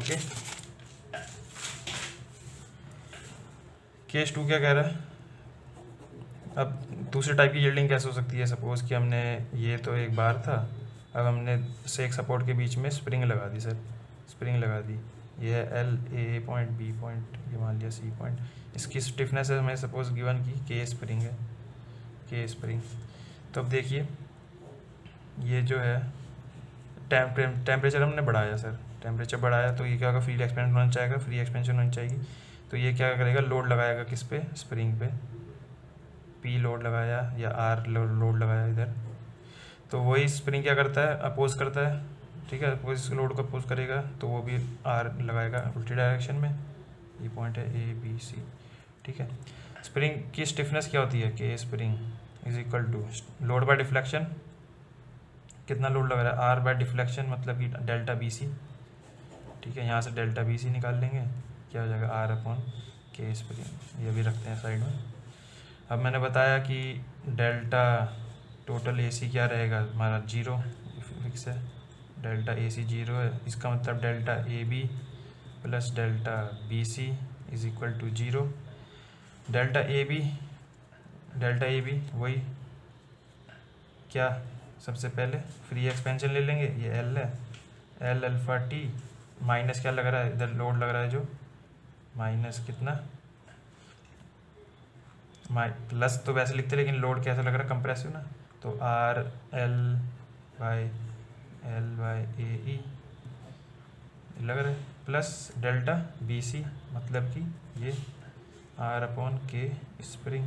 okay. Case two क्या कह रहा है, अब दूसरे टाइप की यील्डिंग कैसे हो सकती है। सपोज कि हमने ये तो एक बार था, अब हमने सेक सपोर्ट के बीच में स्प्रिंग लगा दी, सर स्प्रिंग लगा दी। ये है L A point, B point, ये मान लिया सी पॉइंट। इसकी स्टिफनेस है हमें सपोज गिवन की के स्प्रिंग है, के स्प्रिंग। तो अब देखिए ये जो है टेम्परेचर हमने बढ़ाया, सर टेम्परेचर बढ़ाया तो ये क्या होगा, फ्री एक्सपेंशन होना चाहेगा, फ्री एक्सपेंशन होनी चाहिए। तो ये क्या करेगा, लोड लगाएगा किस पे, स्प्रिंग पे, पी लोड लगाया या आर लोड लगाया इधर। तो वही स्प्रिंग क्या करता है, अपोज करता है, ठीक है। अपोज इसको लोड को अपोज करेगा तो वो भी आर लगाएगा उल्टी डायरेक्शन में। ये पॉइंट है ए बी सी, ठीक है। स्प्रिंग की स्टिफनेस क्या होती है, K spring is equal to load by deflection, कितना लोड लग रहा है, आर बाय डिफ्लेक्शन, मतलब कि डेल्टा बी सी, ठीक है। यहाँ से डेल्टा बी सी निकाल लेंगे, क्या हो जाएगा, आर अपॉन के स्प्रिंग। ये भी रखते हैं साइड में। अब मैंने बताया कि डेल्टा टोटल एसी क्या रहेगा हमारा, जीरो फिक्स है, डेल्टा एसी जीरो है। इसका मतलब delta A B plus delta B C is equal to zero. Delta A B, delta A B वही क्या, सबसे पहले फ्री एक्सपेंशन ले लेंगे, ये एल है, एल अल्फ़ा टी माइनस क्या लग रहा है, इधर लोड लग रहा है जो माइनस कितना माइ प्लस, तो वैसे लिखते लेकिन लोड कैसा लग रहा है, कंप्रेसिव ना। तो R L by A E लग रहा है प्लस डेल्टा बी सी, मतलब कि ये आर अपॉन के स्प्रिंग,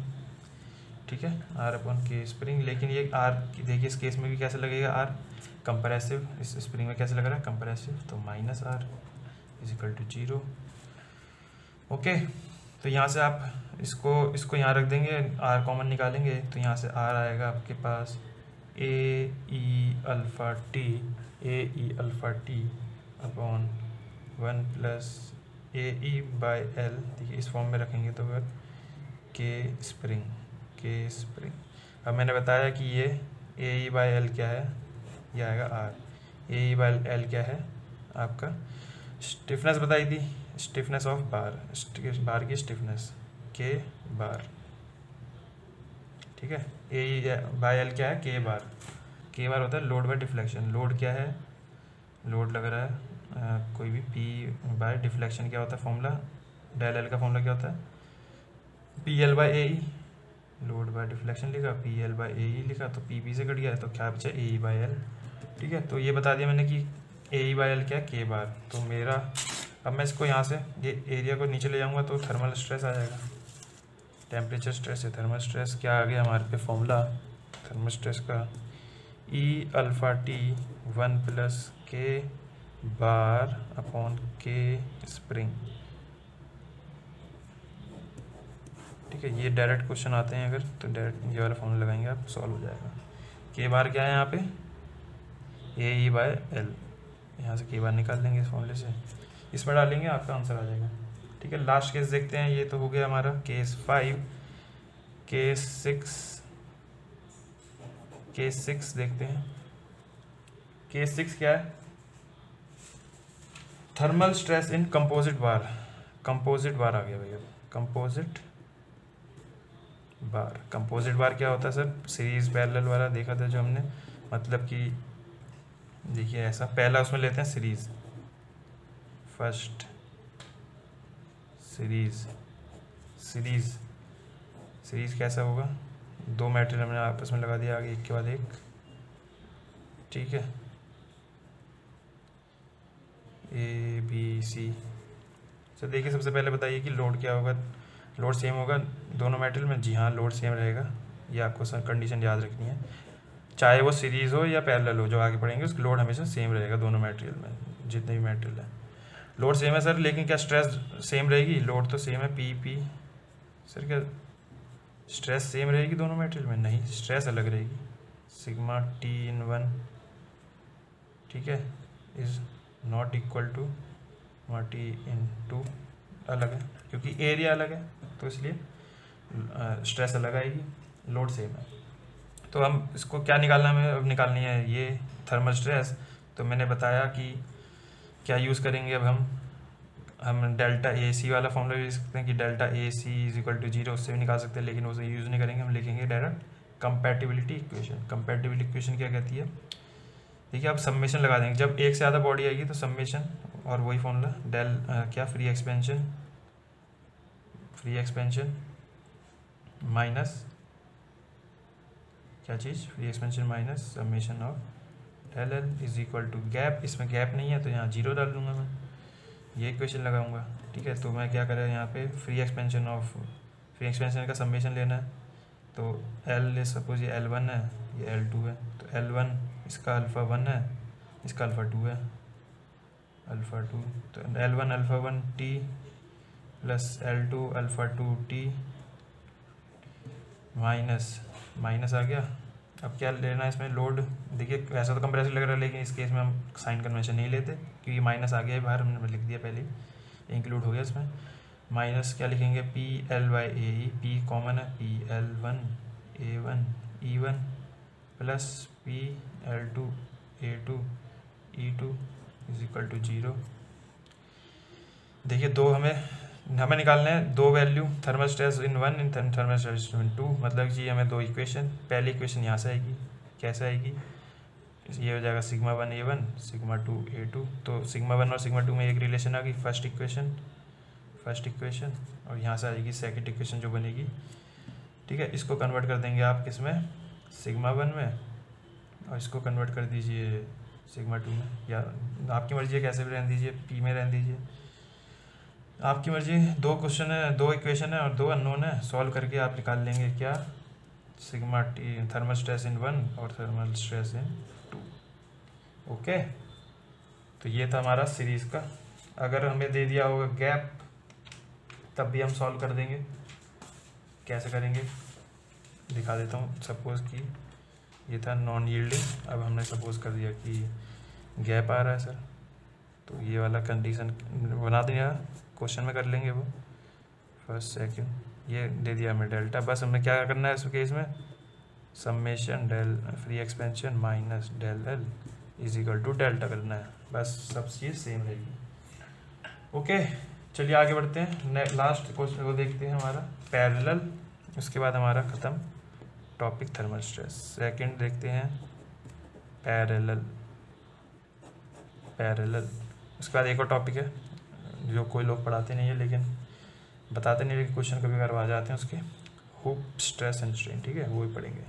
ठीक है, आर अपॉन के स्प्रिंग। लेकिन ये आर देखिए इस केस में भी कैसे लगेगा, आर कंप्रेसिव, इस स्प्रिंग में कैसे लग रहा है, कंप्रेसिव। तो minus R is equal to zero, okay. तो यहाँ से आप इसको यहाँ रख देंगे, आर कॉमन निकालेंगे, तो यहाँ से आर आएगा आपके पास A E alpha T, A E alpha T upon one plus A E by L, देखिए इस फॉर्म में रखेंगे तो वह के स्प्रिंग, के स्प्रिंग। अब मैंने बताया कि ये ए ई बाई एल क्या है, यह आएगा R. A E by L क्या है आपका, स्टिफनेस बताई थी, स्टिफनेस ऑफ बार, बार की स्टिफनेस के बार, ठीक है। ए बाय एल क्या है, के बार, के बार होता है लोड बाय डिफ्लेक्शन। लोड क्या है, लोड लग रहा है कोई भी पी बाय डिफ्लेक्शन, क्या होता है फॉर्मूला, डेल एल का फॉर्मूला क्या होता है, P L by A E, load by deflection लिखा, P L by A E लिखा, तो पी बी से कट गया, तो क्या बचा ए ई बाय एल, ठीक है। तो ये बता दिया मैंने कि ए ई बाय एल क्या है, के बार। तो मेरा अब मैं इसको यहाँ से ये एरिया को नीचे ले जाऊँगा तो थर्मल स्ट्रेस आ जाएगा, टेम्परेचर स्ट्रेस है, थर्मल स्ट्रेस क्या आ गया हमारे पे फॉर्मूला, थर्मल स्ट्रेस का E alpha T one plus K bar upon के स्प्रिंग, ठीक है। ये डायरेक्ट क्वेश्चन आते हैं अगर, तो डायरेक्ट ये वाला फॉर्मूला लगाएंगे आप, सॉल्व हो जाएगा। के बार क्या है यहाँ पे, ए ई बाय एल, यहाँ से के बार निकाल देंगे इस फॉर्मूले से, इसमें डालेंगे आपका आंसर आ जाएगा, ठीक है। लास्ट केस देखते हैं, ये तो हो गया हमारा केस 5, केस 6, केस 6 देखते हैं। केस 6 क्या है, thermal stress in composite bar, composite bar आ गया भैया, कंपोजिट बार। कंपोजिट बार क्या होता है सर, सीरीज पैरेलल वाला देखा था जो हमने, मतलब कि देखिए ऐसा पहला उसमें लेते हैं series, first series, series series कैसा होगा, दो मैटेरियल हमने आपस में लगा दिया आगे एक के बाद एक, ठीक है, ए बी सी। तो देखिए सबसे पहले बताइए कि लोड क्या होगा, लोड सेम होगा दोनों मैटेरियल में, जी हाँ लोड सेम रहेगा, ये आपको सर कंडीशन याद रखनी है, चाहे वो सीरीज हो या पैरेलल हो, जो आगे पढ़ेंगे उसका लोड हमेशा सेम रहेगा दोनों मैटेरियल में, जितने भी मैटेरियल है लोड सेम है सर। लेकिन क्या स्ट्रेस सेम रहेगी, लोड तो सेम है पी सर, क्या स्ट्रेस सेम रहेगी दोनों मटेरियल में, नहीं स्ट्रेस अलग रहेगी, सिग्मा टी इन वन, ठीक है, is not equal to sigma T in two, अलग है क्योंकि एरिया अलग है तो इसलिए स्ट्रेस अलग आएगी, लोड सेम है। तो हम इसको क्या निकालना है, अब निकालनी है ये थर्मल स्ट्रेस। तो मैंने बताया कि क्या यूज़ करेंगे, अब हम डेल्टा ए सी वाला फॉर्मूला यूज सकते हैं कि delta A C is equal to zero, उससे भी निकाल सकते हैं लेकिन उसे यूज़ नहीं करेंगे, हम लिखेंगे direct compatibility equation. Compatibility equation क्या कहती है, देखिए आप सम्मेशन लगा देंगे, जब एक से ज़्यादा बॉडी आएगी तो सम्मेशन, और वही फॉर्मूला डेल क्या फ्री एक्सपेंशन माइनस क्या चीज़, free expansion minus summation of del L is equal to gap, इसमें गैप नहीं है तो यहाँ जीरो डाल दूंगा मैं, ये इक्वेशन लगाऊंगा, ठीक है। तो मैं क्या करें यहाँ पे फ्री एक्सपेंशन का समेशन लेना है, तो एल सपोज ये L1 है, ये L2 है, तो L1 इसका अल्फ़ा 1 है, इसका अल्फ़ा 2 है, अल्फ़ा 2, तो L1 alpha 1 T plus L2 alpha 2 T minus आ गया। अब क्या लेना है इसमें, लोड, देखिए ऐसा तो कंप्रेसर लग रहा है लेकिन इस केस में हम साइन कन्वेंशन नहीं लेते क्योंकि माइनस आ गया है बाहर, हमने लिख दिया पहले इंक्लूड हो गया इसमें। माइनस क्या लिखेंगे, P L by A E, P common है, P L1 A1 E1 plus P L2 A2 E2 is equal to 0। देखिए दो हमें निकालने हैं, दो value, thermal stress in 1 in thermal stress in 2, मतलब कि हमें दो इक्वेशन, पहली इक्वेशन यहाँ से आएगी, कैसे आएगी, ये हो जाएगा सिग्मा 1 A1 सिग्मा 2 A2, तो सिग्मा 1 और सिग्मा 2 में एक रिलेशन आ गई, फर्स्ट इक्वेशन, और यहाँ से आएगी सेकंड इक्वेशन जो बनेगी, ठीक है। इसको कन्वर्ट कर देंगे आप किस में, सिग्मा 1 में, और इसको कन्वर्ट कर दीजिए सिग्मा 2 में, या आपकी मर्जी है कैसे भी रहने दीजिए, पी में रहने दीजिए, आपकी मर्जी। दो क्वेश्चन है, दो इक्वेशन है और दो अननोन है, सॉल्व करके आप निकाल लेंगे क्या, sigma T, thermal stress in 1 और थर्मल स्ट्रेस इन 2। ओके, तो ये था हमारा सीरीज़ का। अगर हमें दे दिया होगा गैप तब भी हम सॉल्व कर देंगे, कैसे करेंगे दिखा देता हूँ। सपोज़ कि ये था नॉन यील्डिंग, अब हमने सपोज़ कर दिया कि गैप आ रहा है सर, तो ये वाला कंडीशन बना दिया, क्वेश्चन में कर लेंगे वो, फर्स्ट सेकंड, ये दे दिया हमें डेल्टा, बस हमें क्या करना है इस केस में, summation del free expansion minus del L is equal to delta करना है, बस सब चीज़ सेम रहेगी। ओके, चलिए आगे बढ़ते हैं, लास्ट क्वेश्चन को देखते हैं हमारा पैरेलल, उसके बाद हमारा ख़त्म टॉपिक थर्मल स्ट्रेस। सेकेंड देखते हैं पैरेलल, उसके बाद एक और टॉपिक है जो कोई लोग पढ़ाते नहीं है लेकिन बताते नहीं, लेकिन क्वेश्चन कभी करवा जाते हैं उसके, हुप स्ट्रेस एंड स्ट्रेन, ठीक है, वो ही पढ़ेंगे।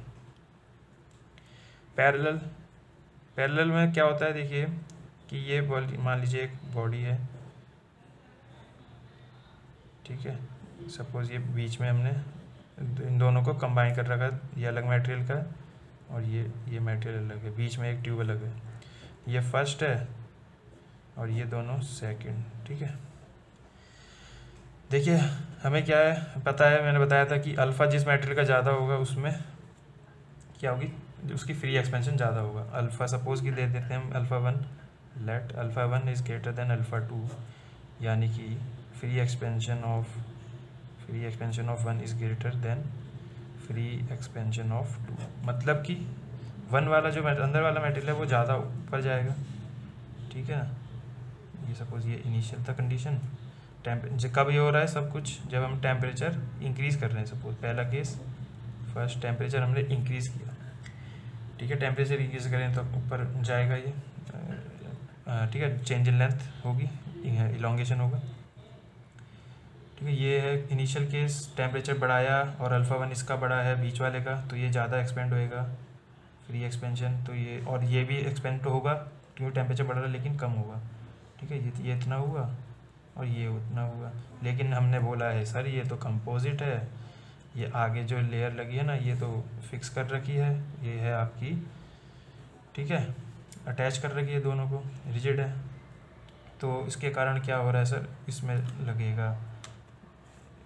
पैरेलल में क्या होता है, देखिए कि ये मान लीजिए एक बॉडी है, ठीक है, सपोज ये बीच में हमने इन दोनों को कंबाइन कर रखा है, ये अलग मटेरियल का है और ये मटेरियल अलग है, बीच में एक ट्यूब अलग है, ये फर्स्ट है और ये दोनों सेकंड, ठीक है। देखिए हमें क्या है पता है, मैंने बताया था कि अल्फ़ा जिस मटेरियल का ज़्यादा होगा उसमें क्या होगी, उसकी फ्री एक्सपेंशन ज़्यादा होगा। अल्फ़ा सपोज कि दे देते हैं हम alpha 1, let alpha 1 is greater than alpha 2, यानी कि free expansion of 1 is greater than free expansion of 2, मतलब कि 1 वाला जो अंदर वाला मटेरियल है वो ज़्यादा ऊपर जाएगा, ठीक है ना। ये सपोज ये इनिशियल था कंडीशन, टेम्परेचर कब ये हो रहा है सब कुछ, जब हम टेम्परेचर इंक्रीज़ कर रहे हैं, सपोज पहला केस फर्स्ट टेम्परेचर हमने इंक्रीज़ किया, ठीक है, टेम्परेचर इंक्रीज़ करें तो ऊपर जाएगा ये, ठीक है, चेंज इन लेंथ होगी, इलॉन्गेशन होगा, ठीक है। ये है इनिशियल केस, टेम्परेचर बढ़ाया और अल्फ़ा 1 इसका बड़ा है बीच वाले का, तो ये ज़्यादा एक्सपेंड होएगा फ्री एक्सपेंशन, तो ये और ये भी एक्सपेंड होगा क्योंकि टेम्परेचर बढ़ रहा है लेकिन कम होगा, ठीक है। ये इतना हुआ और ये उतना हुआ, लेकिन हमने बोला है सर ये तो कंपोजिट है, ये आगे जो लेयर लगी है ना ये तो फिक्स कर रखी है, ये है आपकी, ठीक है, अटैच कर रखी है, दोनों को रिजिड है, तो इसके कारण क्या हो रहा है सर, इसमें लगेगा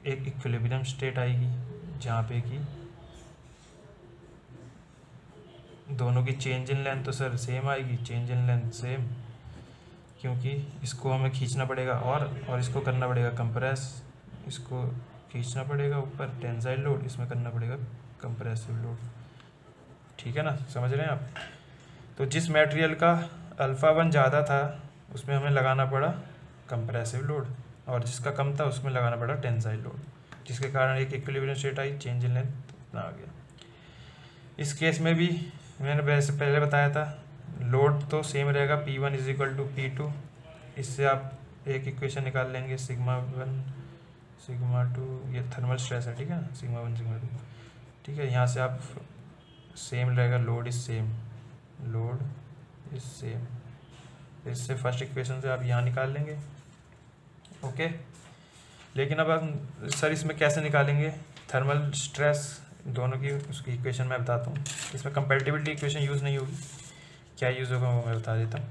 एक इक्विलिब्रियम स्टेट आएगी जहाँ पे कि दोनों की चेंज इन लेंथ तो सर सेम आएगी, चेंज इन लेंथ सेम, क्योंकि इसको हमें खींचना पड़ेगा और इसको करना पड़ेगा कंप्रेस, इसको खींचना पड़ेगा ऊपर टेंसाइल लोड, इसमें करना पड़ेगा कंप्रेसिव लोड। ठीक है ना, समझ रहे हैं आप। तो जिस मटेरियल का अल्फ़ा वन ज़्यादा था उसमें हमें लगाना पड़ा कंप्रेसिव लोड, और जिसका कम था उसमें लगाना पड़ा टेंसाइल लोड, जिसके कारण एक इक्विलिब्रियम स्टेट आई, चेंज इन लेंथ इतना आ गया। इस केस में भी मैंने वैसे पहले बताया था लोड तो सेम रहेगा, P1 is equal to P2, इससे आप एक इक्वेशन निकाल लेंगे सिग्मा 1 सिग्मा 2, ये थर्मल स्ट्रेस है। ठीक है, सिग्मा 1 सिग्मा 2। ठीक है, यहाँ से आप सेम रहेगा, लोड इज सेम, इससे फर्स्ट इक्वेशन से आप यहाँ निकाल लेंगे। ओके, लेकिन अब आप सर इसमें कैसे निकालेंगे थर्मल स्ट्रेस, दोनों की उसकी इक्वेशन मैं बताता हूँ। इसमें कंपैटिबिलिटी इक्वेशन यूज़ नहीं होगी, क्या यूज़ होगा वो मैं बता देता हूँ।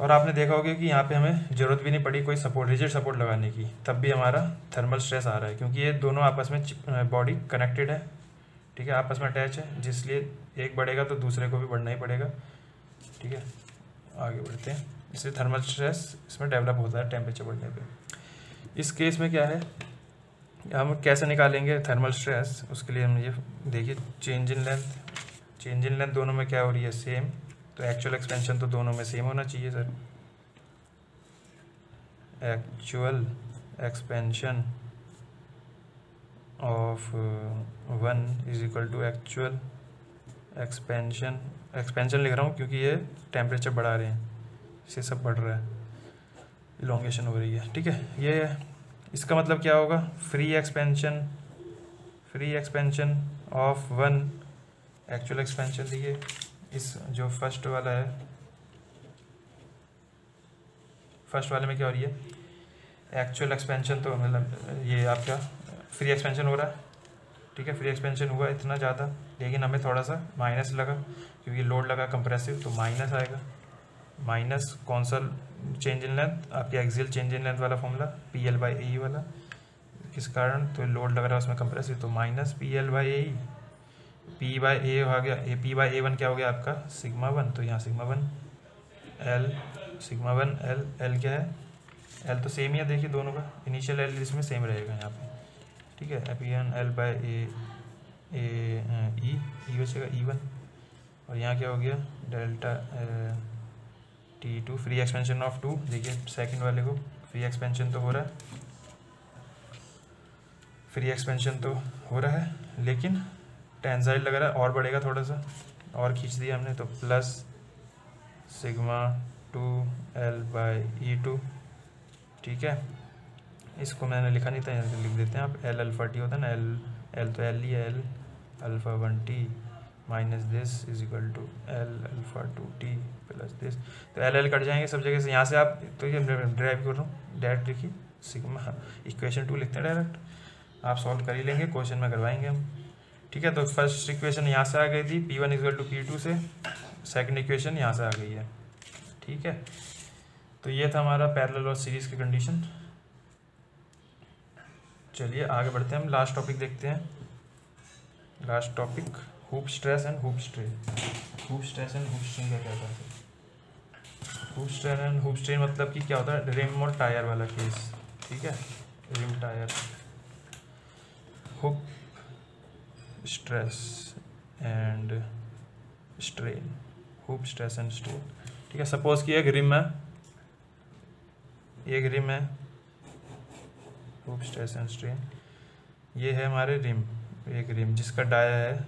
और आपने देखा होगा कि यहाँ पे हमें ज़रूरत भी नहीं पड़ी कोई सपोर्ट, रिजिड सपोर्ट लगाने की, तब भी हमारा थर्मल स्ट्रेस आ रहा है, क्योंकि ये दोनों आपस में बॉडी कनेक्टेड है। ठीक है, आपस में अटैच है, जिसलिए एक बढ़ेगा तो दूसरे को भी बढ़ना ही पड़ेगा। ठीक है, आगे बढ़ते हैं, इसलिए थर्मल स्ट्रेस इसमें डेवलप होता है टेम्परेचर बढ़ने पर। इस केस में क्या है, हम कैसे निकालेंगे थर्मल स्ट्रेस, उसके लिए हम ये देखिए चेंज इन लेंथ दोनों में क्या हो रही है, सेम, तो एक्चुअल एक्सपेंशन तो दोनों में सेम होना चाहिए sir. Actual expansion of one is equal to actual expansion, expansion लिख रहा हूँ क्योंकि ये टेम्परेचर बढ़ा रहे हैं, इससे सब बढ़ रहा है, इलोंगेशन हो रही है। ठीक है, ये इसका मतलब क्या होगा, free expansion of one actual expansion, देखिए इस जो फर्स्ट वाला है, फर्स्ट वाले में क्या हो रही है एक्चुअल एक्सपेंशन, तो मतलब ये आपका फ्री एक्सपेंशन हो रहा है। ठीक है, फ्री एक्सपेंशन हुआ इतना ज़्यादा, लेकिन हमें थोड़ा सा माइनस लगा क्योंकि लोड लगा कंप्रेसिव, तो माइनस आएगा, माइनस कौन सा चेंज इन लेंथ, आपके एक्सियल चेंज इन लेंथ वाला फॉर्मूला PL/AE वाला, किस कारण, तो लोड लग रहा है उसमें कंप्रेसिव, तो माइनस PL/AE, P/A हो गया, P/A1 क्या हो गया आपका सिग्मा 1, तो यहाँ सिग्मा 1 L, L क्या है, L तो सेम ही है, देखिए दोनों का इनिशियल L इसमें सेम रहेगा यहाँ पे। ठीक है, P1 L/A E बचेगा E1, और यहाँ क्या हो गया delta T2, free expansion of 2, देखिए सेकंड वाले को फ्री एक्सपेंशन तो हो रहा है, फ्री एक्सपेंशन तो हो रहा है, लेकिन टेंसाइल लग रहा है और बढ़ेगा, थोड़ा सा और खींच दिया हमने, तो प्लस सिग्मा 2 L/E2। ठीक है, इसको मैंने लिखा नहीं था, यहाँ लिख देते हैं आप, L अल्फ़ा T होता है ना, L तो L ही है, L alpha 1 T minus this is equal to L alpha 2 T plus this, तो L कट जाएंगे सब जगह से, यहाँ से आप, तो ये ड्राइव कर रहा हूँ डायरेक्ट, लिखिए सिग्मा इक्वेशन 2 लिखते हैं डायरेक्ट, आप सॉल्व कर ही लेंगे, क्वेश्चन में करवाएंगे हम। ठीक है, तो फर्स्ट इक्वेशन यहाँ से आ गई थी P1 is equal to P2 से, सेकंड इक्वेशन यहाँ से आ गई है। ठीक है, तो ये था हमारा पैरेलल और सीरीज़ की कंडीशन। चलिए आगे बढ़ते हैं, हम लास्ट टॉपिक देखते हैं। Last topic hoop stress and hoop strain का क्या होता है। Hoop stress and hoop strain मतलब कि क्या होता है, रिम और टायर वाला केस। ठीक है, rim tyre, hoop stress and strain, hoop stress and strain. ठीक है, सपोज कि एक रिम है, हूप स्ट्रेस एंड स्ट्रेन, ये है हमारे रिम, एक रिम जिसका डाया है,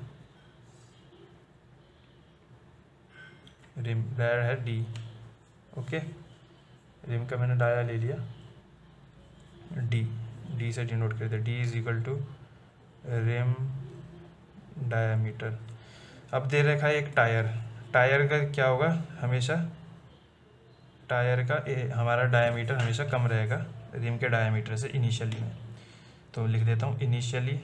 रिम डायर है D। ओके, रिम का मैंने डाया ले लिया D से डिनोट कर दिया, D is equal to rim diameter. अब दे रखा है एक टायर का क्या होगा, हमेशा टायर का हमारा डायामीटर हमेशा कम रहेगा रिम के डायामीटर से इनिशियली में, तो लिख देता हूँ इनिशियली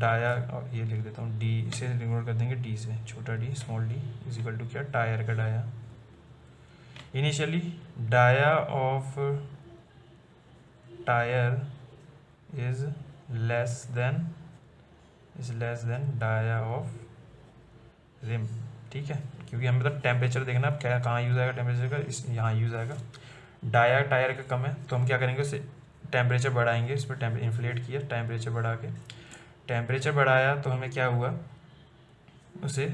डाया, और ये लिख देता हूँ D से डिनोट कर देंगे D से, छोटा d small d is equal to क्या, टायर का dia, initially dia of tyre is less than is less than dia of rim. ठीक है, क्योंकि हमें मतलब टेम्परेचर देखना है, क्या कहाँ यूज़ आएगा टेम्परेचर का, इस यहाँ यूज़ आएगा। डाया टायर का कम है तो हम क्या करेंगे, उसे टेम्परेचर बढ़ाएंगे। इसमें इन्फ्लेट किया, टेम्परेचर बढ़ा के, टेम्परेचर बढ़ाया तो हमें क्या हुआ, उसे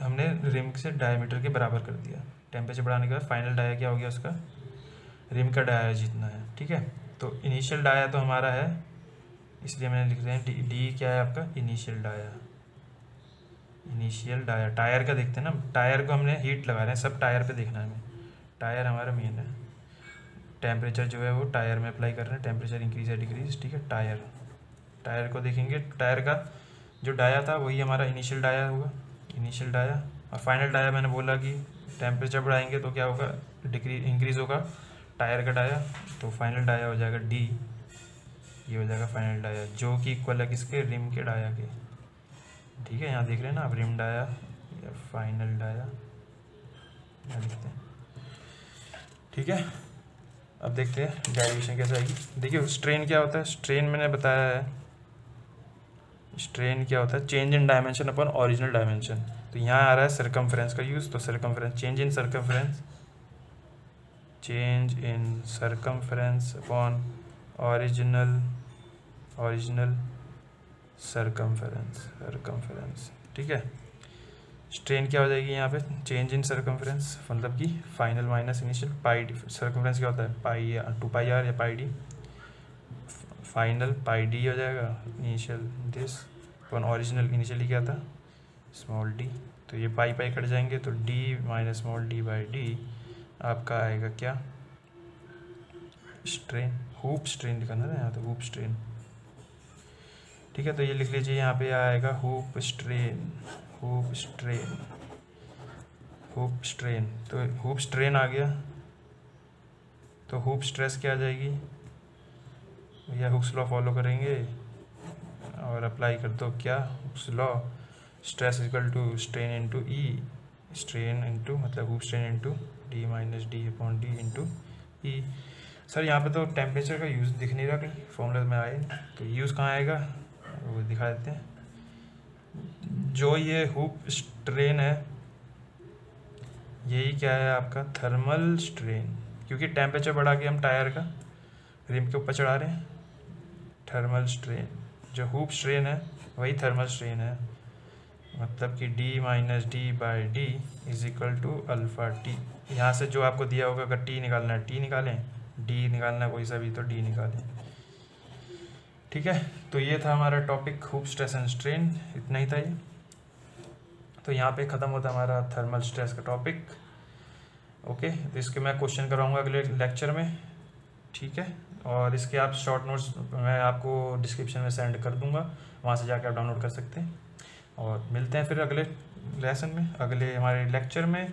हमने रिम से डायमीटर के बराबर कर दिया। टेम्परेचर बढ़ाने के बाद फाइनल डाया क्या हो गया, उसका रिम का डाया जीतना है। ठीक है, तो इनिशियल डाया तो हमारा है, इसलिए मैंने लिख रहे हैं डी क्या है आपका, initial dia. Initial dia tyre का देखते हैं ना, टायर को हमने हीट लगा रहे हैं, सब टायर पे देखना है हमें, टायर हमारा मेन है। टेम्परेचर जो है वो टायर में अप्लाई कर रहे हैं, टेम्परेचर इंक्रीज या डिक्रीज। ठीक है, टायर, टायर को देखेंगे, टायर का जो डाया था वही हमारा इनिशियल डाया हुआ, इनिशियल डाया। और फाइनल डाया मैंने बोला कि टेम्परेचर बढ़ाएंगे तो क्या होगा, डिक्रीज इंक्रीज़ होगा टायर का डाया, तो फाइनल डाया हो जाएगा डी, ये हो जाएगा फाइनल डाया, जो कि इक्वल है किसके, रिम के डाया के। ठीक है, यहाँ देख रहे हैं ना आप, रिम डाया या फाइनल डाया यहाँ देखते हैं। ठीक है, अब देखते हैं डेरिवेशन कैसे आएगी। देखिए स्ट्रेन क्या होता है, स्ट्रेन मैंने बताया है, स्ट्रेन क्या होता है, change in dimension upon original dimension. तो यहाँ आ रहा है सर्कमफ्रेंस का यूज़, तो circumference, change in circumference, change in circumference upon original, original circumference, circumference. ठीक है, स्ट्रेन क्या हो जाएगी यहाँ पे, चेंज इन सर्कमफ्रेंस मतलब कि final minus initial pi D. Circumference क्या होता है, पाई 2πr या pi D, final pi D हो जाएगा, initial this upon original initially क्या था स्मॉल डी, तो ये पाई पाई कट जाएंगे, तो D minus small D by D आपका आएगा क्या, स्ट्रेन, हुप स्ट्रेन लिखाना है यहाँ, तो हुप स्ट्रेन। ठीक है, तो ये लिख लीजिए यहाँ पे आएगा hoop strain, hoop strain, hoop strain, तो हुप स्ट्रेन आ गया। तो हुप स्ट्रेस क्या आ जाएगी, या हुक्स लॉ फॉलो करेंगे और अप्लाई कर दो क्या, Hooke's law, stress equal to strain into E, strain into मतलब hoop strain into D minus D upon D into E. Sir यहाँ पे तो टेम्परेचर का यूज़ दिख नहीं रहा कहीं फॉर्मूला में आए, तो यूज़ कहाँ आएगा वो दिखा देते हैं। जो ये हुप स्ट्रेन है यही क्या है आपका, थर्मल स्ट्रेन, क्योंकि टेम्परेचर बढ़ा के हम टायर का रिम के ऊपर चढ़ा रहे हैं। थर्मल स्ट्रेन, जो हुप स्ट्रेन है वही थर्मल स्ट्रेन है, मतलब कि d minus D by D is equal to alpha T. यहाँ से जो आपको दिया होगा, अगर t निकालना है t निकालें, d निकालना है कोई सा भी तो d निकालें। ठीक है, तो ये था हमारा topic hoop stress and strain, इतना ही था ये। तो यहाँ पे ख़त्म होता हमारा थर्मल स्ट्रेस का टॉपिक। ओके, तो इसके मैं क्वेश्चन कराऊँगा अगले लेक्चर में। ठीक है, और इसके आप शॉर्ट नोट्स मैं आपको डिस्क्रिप्शन में सेंड कर दूंगा, वहाँ से जाकर आप डाउनलोड कर सकते हैं। और मिलते हैं फिर अगले लेसन में, अगले हमारे लेक्चर में।